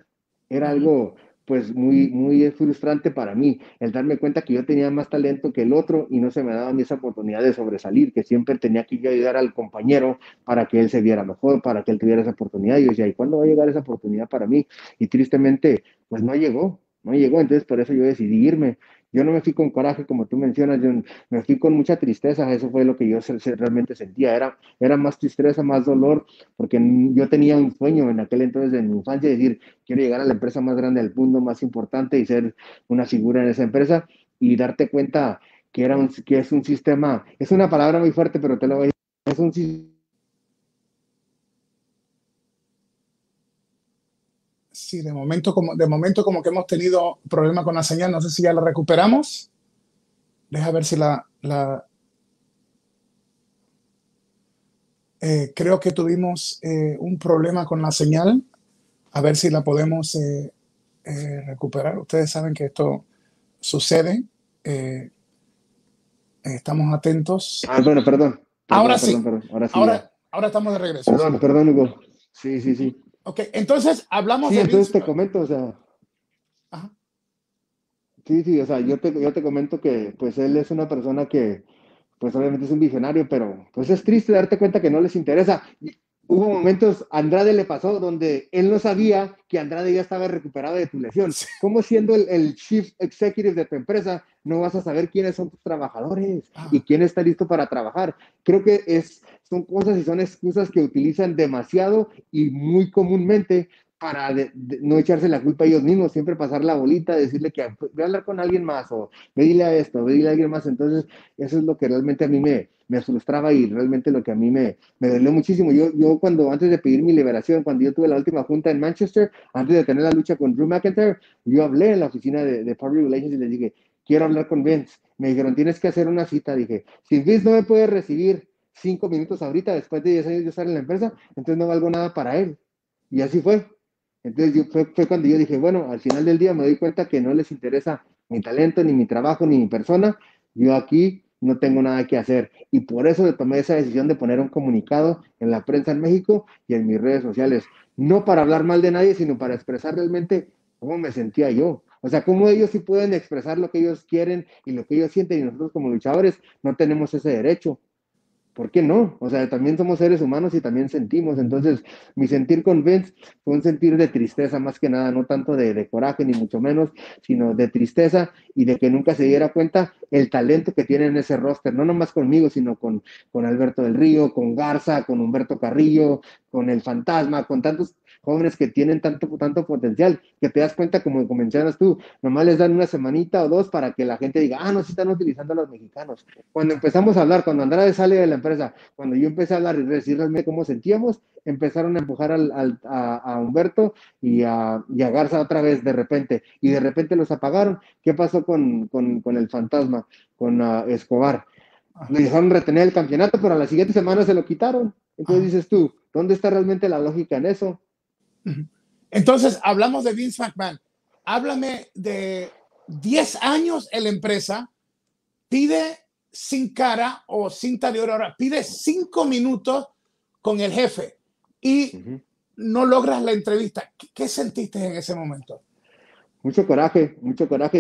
Era algo, pues, muy, muy frustrante para mí, el darme cuenta que yo tenía más talento que el otro y no se me daba ni esa oportunidad de sobresalir, que siempre tenía que yo ayudar al compañero para que él se viera mejor, para que él tuviera esa oportunidad. Y yo decía, ¿y cuándo va a llegar esa oportunidad para mí? Y tristemente, pues, no llegó. Entonces, por eso yo decidí irme. Yo no me fui con coraje, como tú mencionas, yo me fui con mucha tristeza. Eso fue lo que yo realmente sentía. Era más tristeza, más dolor, porque yo tenía un sueño en aquel entonces de mi infancia, decir, quiero llegar a la empresa más grande del mundo, más importante, y ser una figura en esa empresa, y darte cuenta que, que es un sistema, es una palabra muy fuerte, pero te lo voy a decir, es un sistema. Sí, de momento como que hemos tenido problema con la señal, no sé si ya la recuperamos. Deja ver si creo que tuvimos un problema con la señal, a ver si la podemos recuperar. Ustedes saben que esto sucede, estamos atentos. Ah, bueno, perdón. Ahora estamos de regreso. Perdón, Hugo. Sí. Ok, entonces hablamos de... Sí, entonces te comento, o sea... Ajá. Sí, o sea, yo te comento que, pues, él es una persona que, pues, obviamente es un visionario, pero, pues, es triste darte cuenta que no les interesa. Hubo momentos, a Andrade le pasó, donde él no sabía que Andrade ya estaba recuperado de tu lesión. ¿Cómo siendo el chief executive de tu empresa no vas a saber quiénes son tus trabajadores y quién está listo para trabajar? Creo que son cosas y son excusas que utilizan demasiado y muy comúnmente para no echarse la culpa a ellos mismos, siempre pasar la bolita, decirle que voy a hablar con alguien más, o dile a esto, dile a alguien más. Entonces, eso es lo que realmente a mí me frustraba y realmente lo que a mí me dolió muchísimo. Yo antes de pedir mi liberación, cuando yo tuve la última junta en Manchester, antes de tener la lucha con Drew McIntyre, yo hablé en la oficina de Public Relations y les dije, quiero hablar con Vince. Me dijeron, tienes que hacer una cita. Dije, si Vince no me puede recibir 5 minutos ahorita, después de 10 años de estar en la empresa, entonces no valgo nada para él. Y así fue. Entonces fue cuando yo dije, bueno, al final del día me doy cuenta que no les interesa mi talento, ni mi trabajo, ni mi persona. Yo aquí no tengo nada que hacer. Y por eso tomé esa decisión de poner un comunicado en la prensa en México y en mis redes sociales. No para hablar mal de nadie, sino para expresar realmente cómo me sentía yo. O sea, cómo ellos sí pueden expresar lo que ellos quieren y lo que ellos sienten, y nosotros como luchadores no tenemos ese derecho. ¿Por qué no? O sea, también somos seres humanos y también sentimos. Entonces, mi sentir con Vince fue un sentir de tristeza más que nada, no tanto de coraje ni mucho menos, sino de tristeza y de que nunca se diera cuenta el talento que tiene en ese roster, no nomás conmigo, sino con Alberto del Río, con Garza, con Humberto Carrillo, con El Fantasma, con tantos jóvenes que tienen tanto potencial, que te das cuenta, como mencionas tú, nomás les dan una semanita o dos para que la gente diga, ah, no, sí están utilizando a los mexicanos. Cuando empezamos a hablar, cuando Andrade sale de la empresa, cuando yo empecé a hablar y decir realmente cómo sentíamos, empezaron a empujar a Humberto y a Garza otra vez de repente, y de repente los apagaron. ¿Qué pasó con El Fantasma, con Escobar? Le dejaron retener el campeonato, pero a la siguiente semana se lo quitaron. Entonces dices tú, ¿dónde está realmente la lógica en eso? Entonces, hablamos de Vince McMahon. Háblame de 10 años en la empresa, pide Sin Cara o Cinta de Oro, ahora pide 5 minutos con el jefe y no logras la entrevista. ¿Qué sentiste en ese momento? Mucho coraje.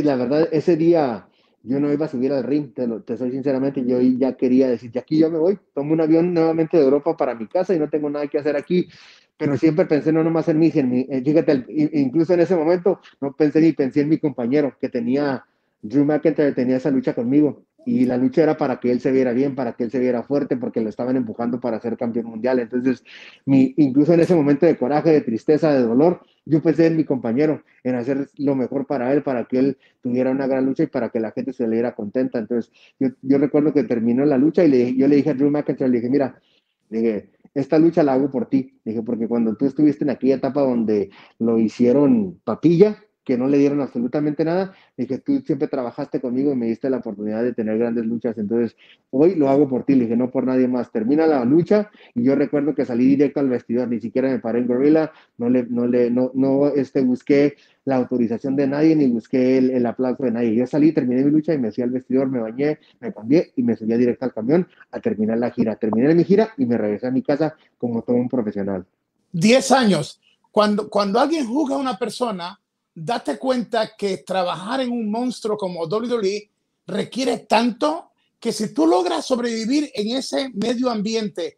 La verdad, ese día yo no iba a subir al ring, te soy sinceramente, yo ya quería decir, de aquí yo me voy, tomo un avión nuevamente de Europa para mi casa y no tengo nada que hacer aquí. Pero siempre pensé no nomás en mí, fíjate, incluso en ese momento no pensé ni pensé en mi compañero, que tenía, Drew McIntyre tenía esa lucha conmigo, y la lucha era para que él se viera bien, para que él se viera fuerte, porque lo estaban empujando para ser campeón mundial. Entonces, incluso en ese momento de coraje, de tristeza, de dolor, yo pensé en mi compañero, en hacer lo mejor para él, para que él tuviera una gran lucha y para que la gente se le diera contenta. Entonces, yo recuerdo que terminó la lucha y yo le dije a Drew McIntyre, le dije, mira, le dije, esta lucha la hago por ti, dije, porque cuando tú estuviste en aquella etapa donde lo hicieron papilla, que no le dieron absolutamente nada, dije, tú siempre trabajaste conmigo y me diste la oportunidad de tener grandes luchas, entonces hoy lo hago por ti, dije, no por nadie más. Termina la lucha y yo recuerdo que salí directo al vestidor, ni siquiera me paré en gorila, no busqué la autorización de nadie, ni busqué el aplauso de nadie. Yo salí, terminé mi lucha y me fui al vestidor, me bañé, me cambié y me subí directo al camión a terminar la gira. Terminé mi gira y me regresé a mi casa como todo un profesional. 10 años. Cuando alguien juzga a una persona, date cuenta que trabajar en un monstruo como WWE requiere tanto que si tú logras sobrevivir en ese medio ambiente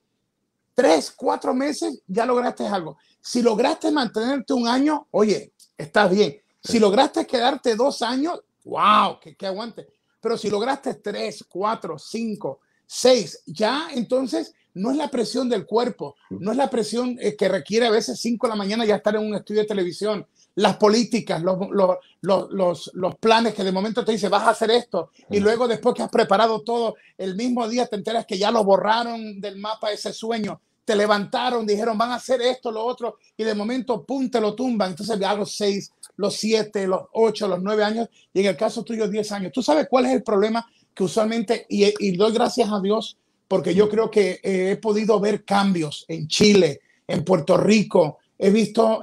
3-4 meses, ya lograste algo. Si lograste mantenerte un año, oye, estás bien. Si lograste quedarte 2 años, wow, que aguante. Pero si lograste 3, 4, 5, 6, ya entonces no es la presión del cuerpo, no es la presión que requiere a veces 5 de la mañana ya estar en un estudio de televisión, las políticas, los planes que de momento te dicen vas a hacer esto y luego después que has preparado todo, el mismo día te enteras que ya lo borraron del mapa ese sueño. Te levantaron, dijeron van a hacer esto, lo otro, y de momento pum, te lo tumban. Entonces a los 6, los 7, los 8, los 9 años, y en el caso tuyo 10 años. ¿Tú sabes cuál es el problema que usualmente, y doy gracias a Dios porque yo creo que he podido ver cambios en Chile, en Puerto Rico, he visto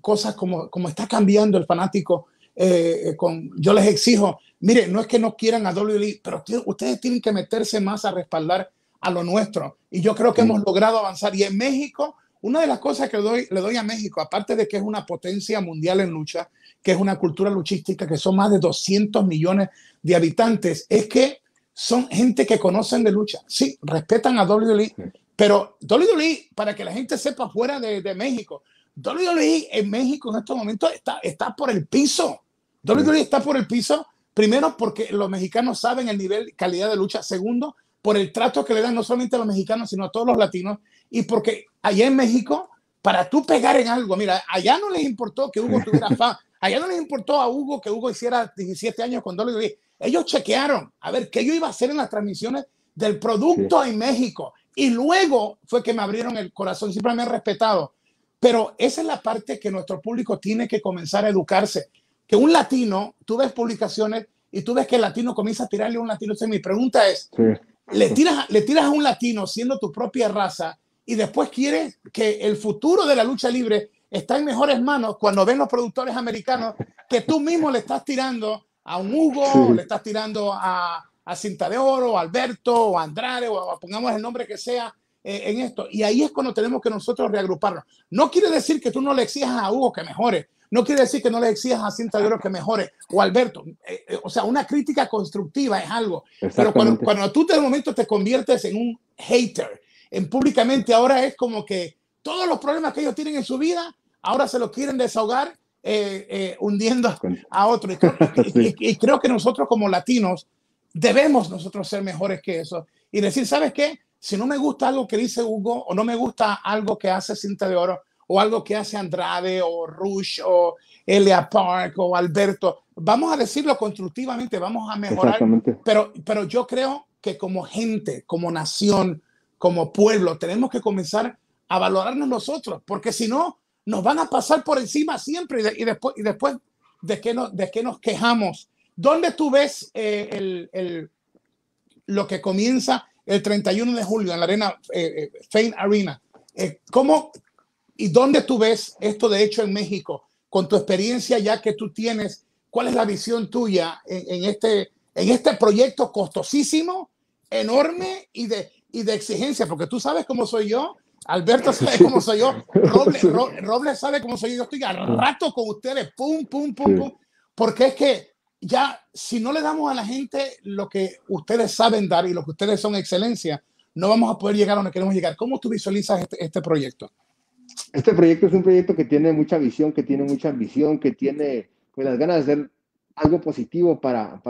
cosas como está cambiando el fanático, yo les exijo, mire, no es que no quieran a WWE, pero ustedes tienen que meterse más a respaldar a lo nuestro, y yo creo que hemos logrado avanzar. Y en México, una de las cosas que le doy a México, aparte de que es una potencia mundial en lucha, que es una cultura luchística, que son más de 200 millones de habitantes, es que son gente que conocen de lucha, sí, respetan a WWE, pero WWE, para que la gente sepa fuera de México, WWE en México en estos momentos está por el piso. WWE está por el piso, primero porque los mexicanos saben el nivel, calidad de lucha, segundo, por el trato que le dan no solamente a los mexicanos, sino a todos los latinos, y porque allá en México, para tú pegar en algo, mira, allá no les importó que Hugo tuviera fan, allá no les importó a Hugo que Hugo hiciera 17 años con WWE, ellos chequearon a ver qué yo iba a hacer en las transmisiones del producto en México, y luego fue que me abrieron el corazón, siempre me han respetado, pero esa es la parte que nuestro público tiene que comenzar a educarse, que un latino, tú ves publicaciones, y tú ves que el latino comienza a tirarle a un latino. Entonces mi pregunta es, sí, le tiras a un latino siendo tu propia raza y después quieres que el futuro de la lucha libre está en mejores manos cuando ven los productores americanos que tú mismo le estás tirando a un Hugo, sí, le estás tirando a Cinta de Oro, a Alberto, o a Andrade, o a, pongamos el nombre que sea en esto. Y ahí es cuando tenemos que nosotros reagruparnos. No quiere decir que tú no le exijas a Hugo que mejore, no quiere decir que no le exijas a Cinta de Oro que mejore, o Alberto. O sea, una crítica constructiva es algo. Pero cuando tú de momento te conviertes en un hater, en públicamente ahora es como que todos los problemas que ellos tienen en su vida, ahora se los quieren desahogar hundiendo a otros. Y creo que nosotros como latinos debemos nosotros ser mejores que eso. Y decir, ¿sabes qué? Si no me gusta algo que dice Hugo, o no me gusta algo que hace Cinta de Oro, o algo que hace Andrade, o Rush, o Elia Park, o Alberto, vamos a decirlo constructivamente, vamos a mejorar. Pero yo creo que como gente, como nación, como pueblo, tenemos que comenzar a valorarnos nosotros, porque si no, nos van a pasar por encima siempre. Y después ¿de qué nos quejamos? ¿Dónde tú ves lo que comienza el 31 de julio en la arena, Payne Arena? ¿Cómo y dónde tú ves esto de Hecho en México? Con tu experiencia ya que tú tienes, ¿cuál es la visión tuya en este proyecto costosísimo, enorme y de exigencia? Porque tú sabes cómo soy yo, Alberto sabe cómo soy yo, Robles sabe cómo soy yo, estoy al rato con ustedes, pum, pum, pum, pum, porque es que ya si no le damos a la gente lo que ustedes saben dar y lo que ustedes son excelencia, no vamos a poder llegar a donde queremos llegar. ¿Cómo tú visualizas este proyecto? Este proyecto es un proyecto que tiene mucha visión, que tiene mucha ambición, que tiene pues las ganas de hacer algo positivo para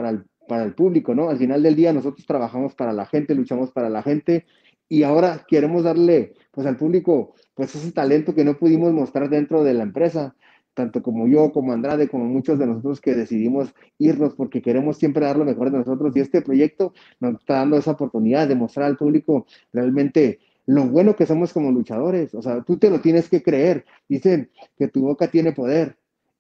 el público, ¿no? Al final del día nosotros trabajamos para la gente, luchamos para la gente, y ahora queremos darle pues al público pues ese talento que no pudimos mostrar dentro de la empresa, tanto como yo, como Andrade, como muchos de nosotros que decidimos irnos porque queremos siempre dar lo mejor de nosotros, y este proyecto nos está dando esa oportunidad de mostrar al público realmente lo bueno que somos como luchadores. O sea, tú te lo tienes que creer. Dicen que tu boca tiene poder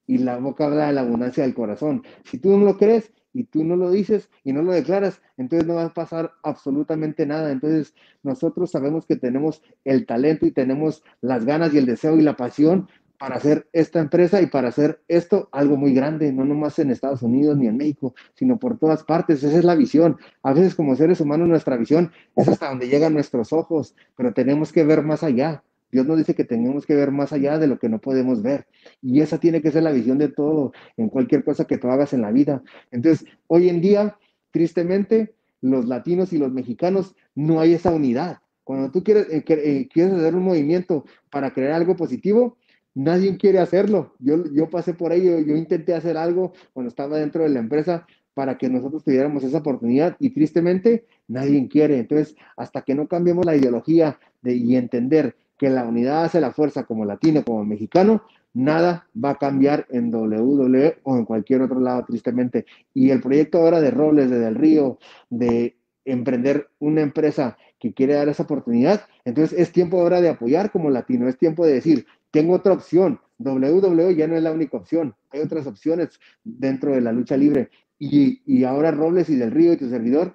y la boca habla de la abundancia del corazón. Si tú no lo crees y tú no lo dices y no lo declaras, entonces no va a pasar absolutamente nada. Entonces nosotros sabemos que tenemos el talento y tenemos las ganas y el deseo y la pasión para hacer esta empresa y para hacer esto algo muy grande, no nomás en Estados Unidos ni en México, sino por todas partes. Esa es la visión. A veces como seres humanos nuestra visión es hasta donde llegan nuestros ojos, pero tenemos que ver más allá. Dios nos dice que tenemos que ver más allá de lo que no podemos ver, y esa tiene que ser la visión de todo, en cualquier cosa que tú hagas en la vida. Entonces, hoy en día, tristemente, los latinos y los mexicanos no hay esa unidad. Cuando tú quieres hacer un movimiento para crear algo positivo, nadie quiere hacerlo. Yo pasé por ello, yo intenté hacer algo cuando estaba dentro de la empresa para que nosotros tuviéramos esa oportunidad, y tristemente nadie quiere. Entonces, hasta que no cambiemos la ideología y entender que la unidad hace la fuerza como latino, como mexicano, nada va a cambiar en WWE o en cualquier otro lado, tristemente. Y el proyecto ahora de Robles, de Del Río, de emprender una empresa que quiere dar esa oportunidad, entonces es tiempo ahora de apoyar como latino, es tiempo de decir, tengo otra opción, WWE ya no es la única opción, hay otras opciones dentro de la lucha libre, y ahora Robles y Del Río y tu servidor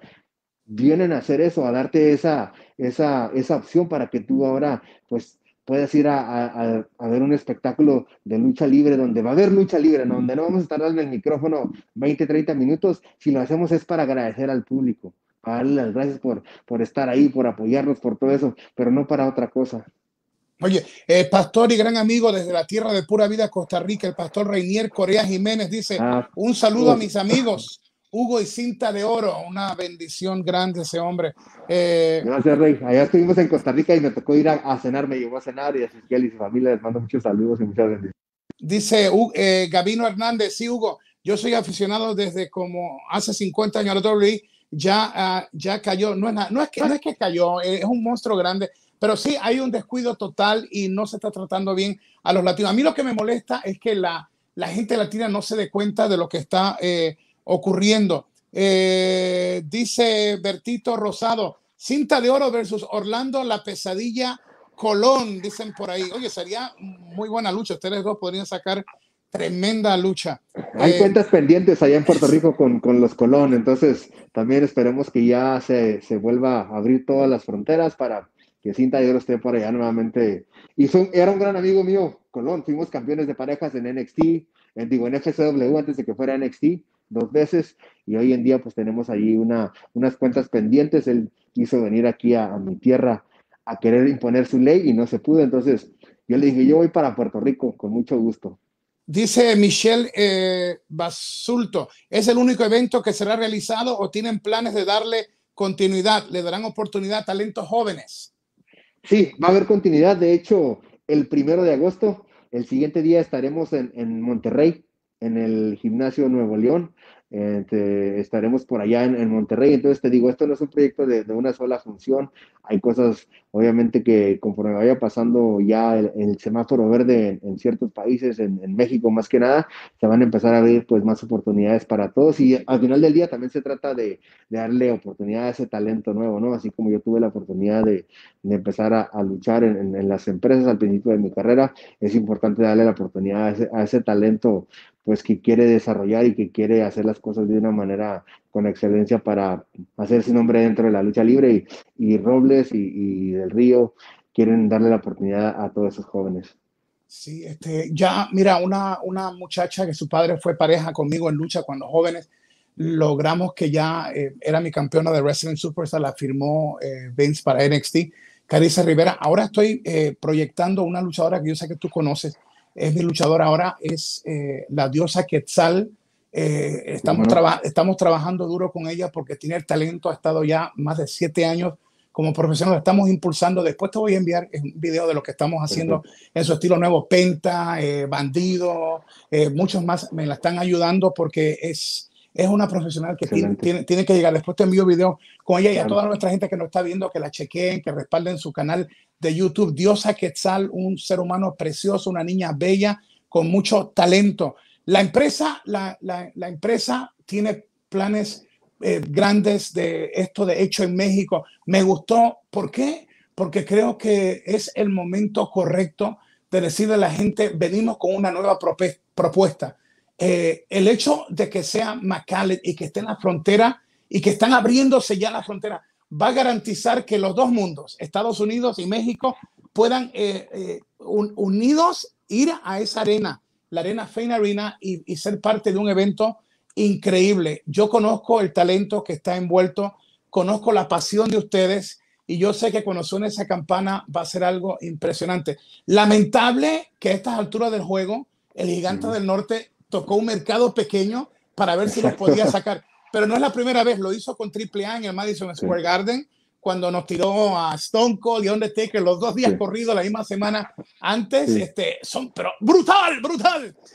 vienen a hacer eso, a darte esa opción para que tú ahora pues puedas ir a ver un espectáculo de lucha libre, donde va a haber lucha libre, donde no vamos a estar dando el micrófono 20, 30 minutos. Si lo hacemos es para agradecer al público, para darle las gracias por estar ahí, por apoyarnos, por todo eso, pero no para otra cosa. Oye, pastor y gran amigo desde la tierra de pura vida Costa Rica, el pastor Reinier Correa Jiménez dice, un saludo a mis amigos Hugo y Cinta de Oro, una bendición grande ese hombre. Gracias, Rey. Allá estuvimos en Costa Rica y me tocó ir a cenar, me llevó a cenar, y a Ezequiel y su familia les mando muchos saludos y muchas bendiciones. Dice Gabino Hernández, sí, Hugo, yo soy aficionado desde como hace 50 años a la WWE, ya cayó, no es que cayó, es un monstruo grande, pero sí hay un descuido total y no se está tratando bien a los latinos. A mí lo que me molesta es que la gente latina no se dé cuenta de lo que está ocurriendo. Dice Bertito Rosado, Cinta de Oro versus Orlando La Pesadilla Colón, dicen por ahí. Oye, sería muy buena lucha, ustedes dos podrían sacar tremenda lucha. Hay cuentas pendientes allá en Puerto Rico con los Colón, entonces también esperemos que ya se vuelva a abrir todas las fronteras para que Cinta de Oro esté por allá nuevamente. Y era un gran amigo mío, Colón. Fuimos campeones de parejas en NXT, en FCW antes de que fuera NXT, 2 veces, y hoy en día pues tenemos ahí unas cuentas pendientes. Él quiso venir aquí a mi tierra a querer imponer su ley y no se pudo, entonces yo le dije, yo voy para Puerto Rico con mucho gusto. Dice Michelle Basulto, ¿es el único evento que será realizado o tienen planes de darle continuidad? ¿Le darán oportunidad a talentos jóvenes? Sí, va a haber continuidad. De hecho, el 1 de agosto, el siguiente día, estaremos en Monterrey, en el gimnasio Nuevo León. Estaremos por allá en Monterrey. Entonces te digo, esto no es un proyecto de una sola función. Hay cosas, obviamente, que conforme vaya pasando ya el semáforo verde en ciertos países, en México más que nada, se van a empezar a abrir pues más oportunidades para todos, y al final del día también se trata de darle oportunidad a ese talento nuevo, ¿no? Así como yo tuve la oportunidad de empezar a luchar en las empresas al principio de mi carrera, es importante darle la oportunidad a ese talento pues que quiere desarrollar y que quiere hacer las cosas de una manera con excelencia para hacer su nombre dentro de la lucha libre, y Robles y Del Río quieren darle la oportunidad a todos esos jóvenes. Sí, ya mira, una muchacha que su padre fue pareja conmigo en lucha cuando jóvenes, logramos que ya era mi campeona de Wrestling Superstar, la firmó Vince para NXT, Carissa Rivera. Ahora estoy proyectando una luchadora que yo sé que tú conoces, es mi luchadora ahora, es la Diosa Quetzal. Estamos trabajando duro con ella porque tiene el talento, ha estado ya más de 7 años como profesional, lo estamos impulsando. Después te voy a enviar un video de lo que estamos haciendo. Perfecto. En su estilo nuevo, Penta, Bandido, muchos más me la están ayudando porque es una profesional que tiene que llegar. Después te envío video con ella, y claro, a toda nuestra gente que nos está viendo, que la chequeen, que respalden su canal de YouTube, Diosa Quetzal, un ser humano precioso, una niña bella con mucho talento. La empresa tiene planes grandes de esto de Hecho en México. Me gustó. ¿Por qué? Porque creo que es el momento correcto de decirle a la gente, venimos con una nueva propuesta. El hecho de que sea McAllen y que esté en la frontera y que están abriéndose ya la frontera va a garantizar que los dos mundos, Estados Unidos y México, puedan unidos ir a esa arena, la arena Payne Arena, y ser parte de un evento increíble. Yo conozco el talento que está envuelto, conozco la pasión de ustedes, y yo sé que cuando suene esa campana va a ser algo impresionante. Lamentable que a estas alturas del juego el Gigante del Norte tocó un mercado pequeño para ver si los podía sacar, pero no es la primera vez. Lo hizo con Triple A en el Madison Square Garden, cuando nos tiró a Stone Cold y Undertaker los 2 días corridos la misma semana antes. Pero brutal.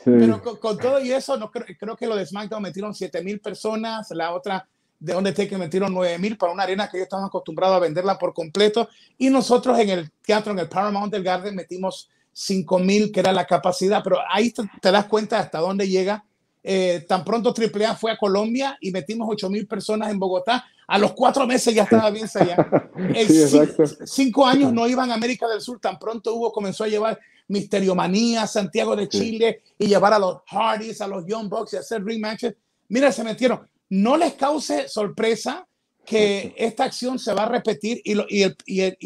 Pero con todo y eso, no, creo que lo de SmackDown metieron 7,000 personas, la otra de Undertaker metieron 9,000 para una arena que ellos estaban acostumbrados a venderla por completo, y nosotros en el teatro, en el Paramount del Garden, metimos 5,000, que era la capacidad. Pero ahí te das cuenta hasta dónde llega. Tan pronto Triple A fue a Colombia y metimos 8,000 personas en Bogotá. A los 4 meses ya estaba bien allá. Sí, 5 años no iban a América del Sur. Tan pronto Hugo comenzó a llevar Misteriomanía a Santiago de Chile y llevar a los Hardys, a los Young Bucks y hacer ring matches. Mira, se metieron. No les cause sorpresa que esta acción se va a repetir, y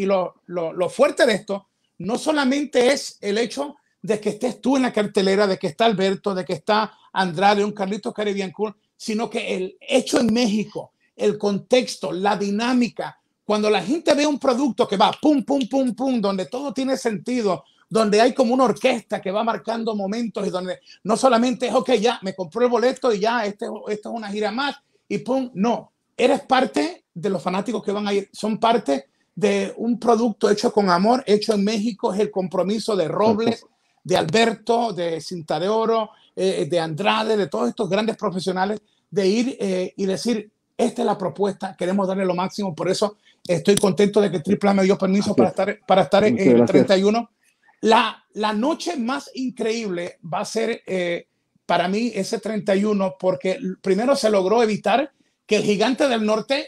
lo fuerte de esto no solamente es el hecho de que estés tú en la cartelera, de que está Alberto, de que está Andrade, un Carlito Caribbean Cool, sino que el Hecho en México, el contexto, la dinámica, cuando la gente ve un producto que va pum, pum, pum, pum, donde todo tiene sentido, donde hay como una orquesta que va marcando momentos, y donde no solamente es, ok, ya me compré el boleto y ya, esto es una gira más, y pum, no, eres parte de los fanáticos que van a ir, son parte de un producto hecho con amor, hecho en México. Es el compromiso de Robles, de Alberto, de Cinta de Oro, de Andrade, de todos estos grandes profesionales, de ir y decir, esta es la propuesta, queremos darle lo máximo. Por eso estoy contento de que Triple A me dio permiso para estar en el 31. La noche más increíble va a ser para mí ese 31, porque primero se logró evitar que el Gigante del Norte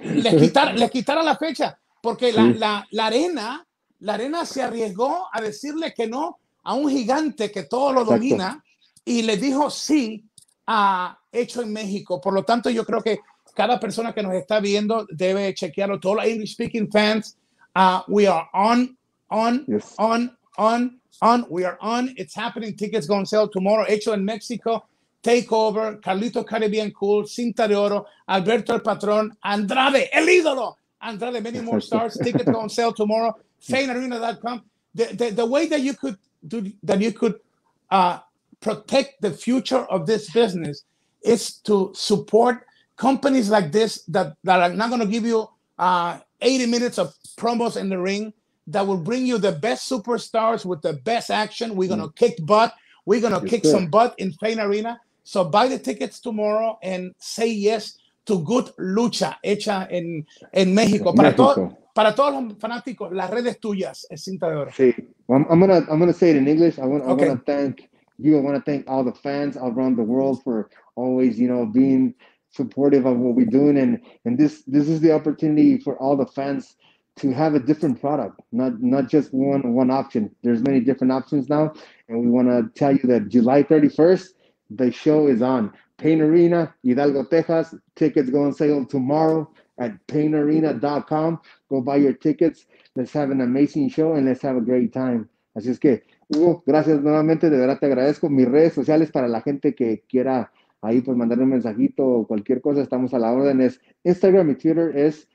les quitara la fecha, porque la arena se arriesgó a decirle que no a un gigante que todo lo domina, y le dijo sí a Hecho en México. Por lo tanto, yo creo que cada persona que nos está viendo debe chequearlo. Todos los English speaking fans, we are on. We are on. It's happening. Tickets go on sale tomorrow. Hecho en México, Takeover, Carlito Caribbean Cool, Cinta de Oro, Alberto el Patrón, Andrade El Ídolo, Andrade, many more stars. Tickets go on sale tomorrow. feinarena.com. The way that you could do that, you could protect the future of this business is to support companies like this that are not going to give you 80 minutes of promos in the ring, that will bring you the best superstars with the best action. We're going to kick butt. We're going to kick some butt in Payne Arena. So buy the tickets tomorrow and say yes to good lucha hecha en México. Para todos los fanáticos, las redes tuyas es Cinta de Oro. Sí. Well, I'm gonna say it in English. I want to thank you. I want to thank all the fans around the world for always, you know, being supportive of what we're doing. And this is the opportunity for all the fans to have a different product, not just one option. There's many different options now, and we want to tell you that July 31st, the show is on. Payne Arena, Hidalgo, Texas. Tickets go on sale tomorrow at peinarena.com. Go buy your tickets. Let's have an amazing show and let's have a great time. Así es que, Hugo, gracias nuevamente. De verdad te agradezco. Mis redes sociales para la gente que quiera ahí pues mandarme un mensajito o cualquier cosa, estamos a la orden. Es Instagram y Twitter es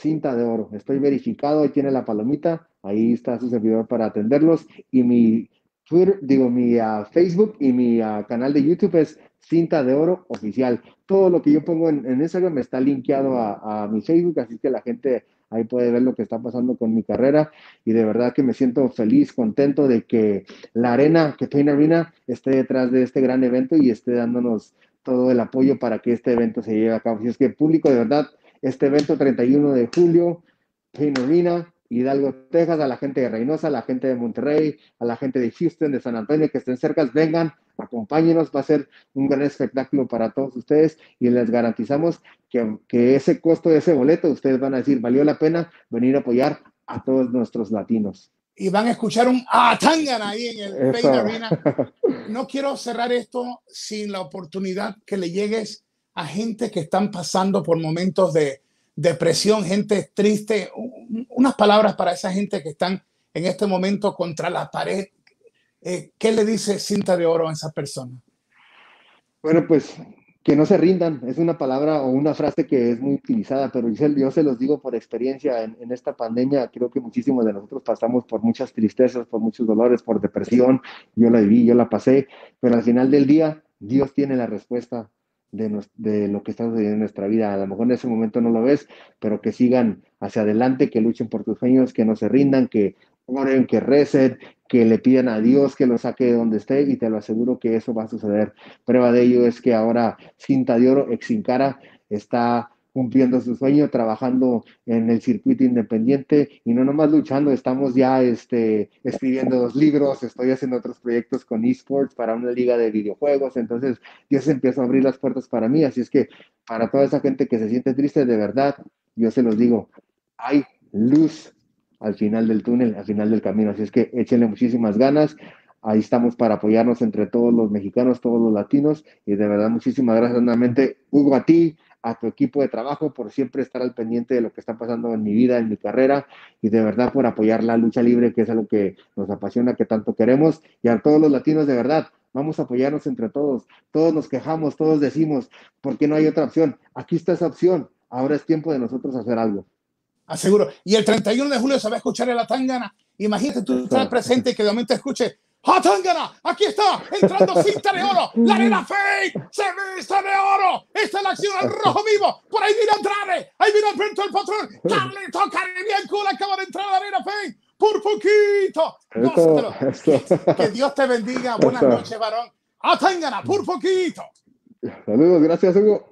@cintadeoro. Estoy verificado. Ahí tiene la palomita. Ahí está su servidor para atenderlos. Y mi Twitter, mi Facebook y mi canal de YouTube es Cinta de Oro Oficial. Todo lo que yo pongo en Instagram está linkeado a mi Facebook, así que la gente ahí puede ver lo que está pasando con mi carrera, y de verdad que me siento feliz, contento de que la arena, que Payne Arena, esté detrás de este gran evento y esté dándonos todo el apoyo para que este evento se lleve a cabo. Así es que, público, de verdad, este evento 31 de julio, Payne Arena, Hidalgo, Texas. A la gente de Reynosa, a la gente de Monterrey, a la gente de Houston, de San Antonio, que estén cerca, vengan, acompáñenos, va a ser un gran espectáculo para todos ustedes, y les garantizamos que ese costo de ese boleto, ustedes van a decir, valió la pena venir a apoyar a todos nuestros latinos. Y van a escuchar un atangana ahí en el Payne Arena. No quiero cerrar esto sin la oportunidad que le llegues a gente que están pasando por momentos de depresión, gente triste, unas palabras para esa gente que están en este momento contra la pared. ¿Qué le dice Cinta de Oro a esa persona? Bueno, pues que no se rindan. Es una palabra o una frase que es muy utilizada, pero yo se los digo por experiencia. En esta pandemia creo que muchísimos de nosotros pasamos por muchas tristezas, por muchos dolores, por depresión. Yo la viví, yo la pasé, pero al final del día Dios tiene la respuesta de lo que está sucediendo en nuestra vida. A lo mejor en ese momento no lo ves, pero que sigan hacia adelante, que luchen por tus sueños, que no se rindan, que oren, que recen, que le pidan a Dios que lo saque de donde esté, y te lo aseguro que eso va a suceder. Prueba de ello es que ahora Cinta de Oro, ex Sin Cara, está cumpliendo su sueño, trabajando en el circuito independiente, y no nomás luchando. Estamos ya escribiendo 2 libros, estoy haciendo otros proyectos con eSports para una liga de videojuegos. Entonces Dios empieza a abrir las puertas para mí, así es que para toda esa gente que se siente triste, de verdad, yo se los digo, hay luz al final del túnel, al final del camino, así es que échenle muchísimas ganas. Ahí estamos para apoyarnos entre todos los mexicanos, todos los latinos, y de verdad muchísimas gracias nuevamente, Hugo, a ti, a tu equipo de trabajo, por siempre estar al pendiente de lo que está pasando en mi vida, en mi carrera, y de verdad por apoyar la lucha libre, que es algo que nos apasiona, que tanto queremos. Y a todos los latinos, de verdad, vamos a apoyarnos entre todos. Todos nos quejamos, todos decimos, ¿por qué no hay otra opción? Aquí está esa opción. Ahora es tiempo de nosotros hacer algo. Aseguro. Y el 31 de julio se va a escuchar el atangana. Imagínate tú estar presente y que de momento escuche ¡Atangana! ¡Aquí está! ¡Entrando Cinta de Oro! ¡La arena fake! ¡Se viste de oro! ¡Esta es la acción al rojo vivo! ¡Por ahí viene Andrade! ¡Ahí viene Alberto el Patrón! ¡Carlito Caribbean Cool! ¡Acaba de entrar a la arena fake! ¡Por poquito! Que Dios te bendiga. Buenas noches, varón. ¡Atangana! ¡Por poquito! Saludos. Gracias, Hugo.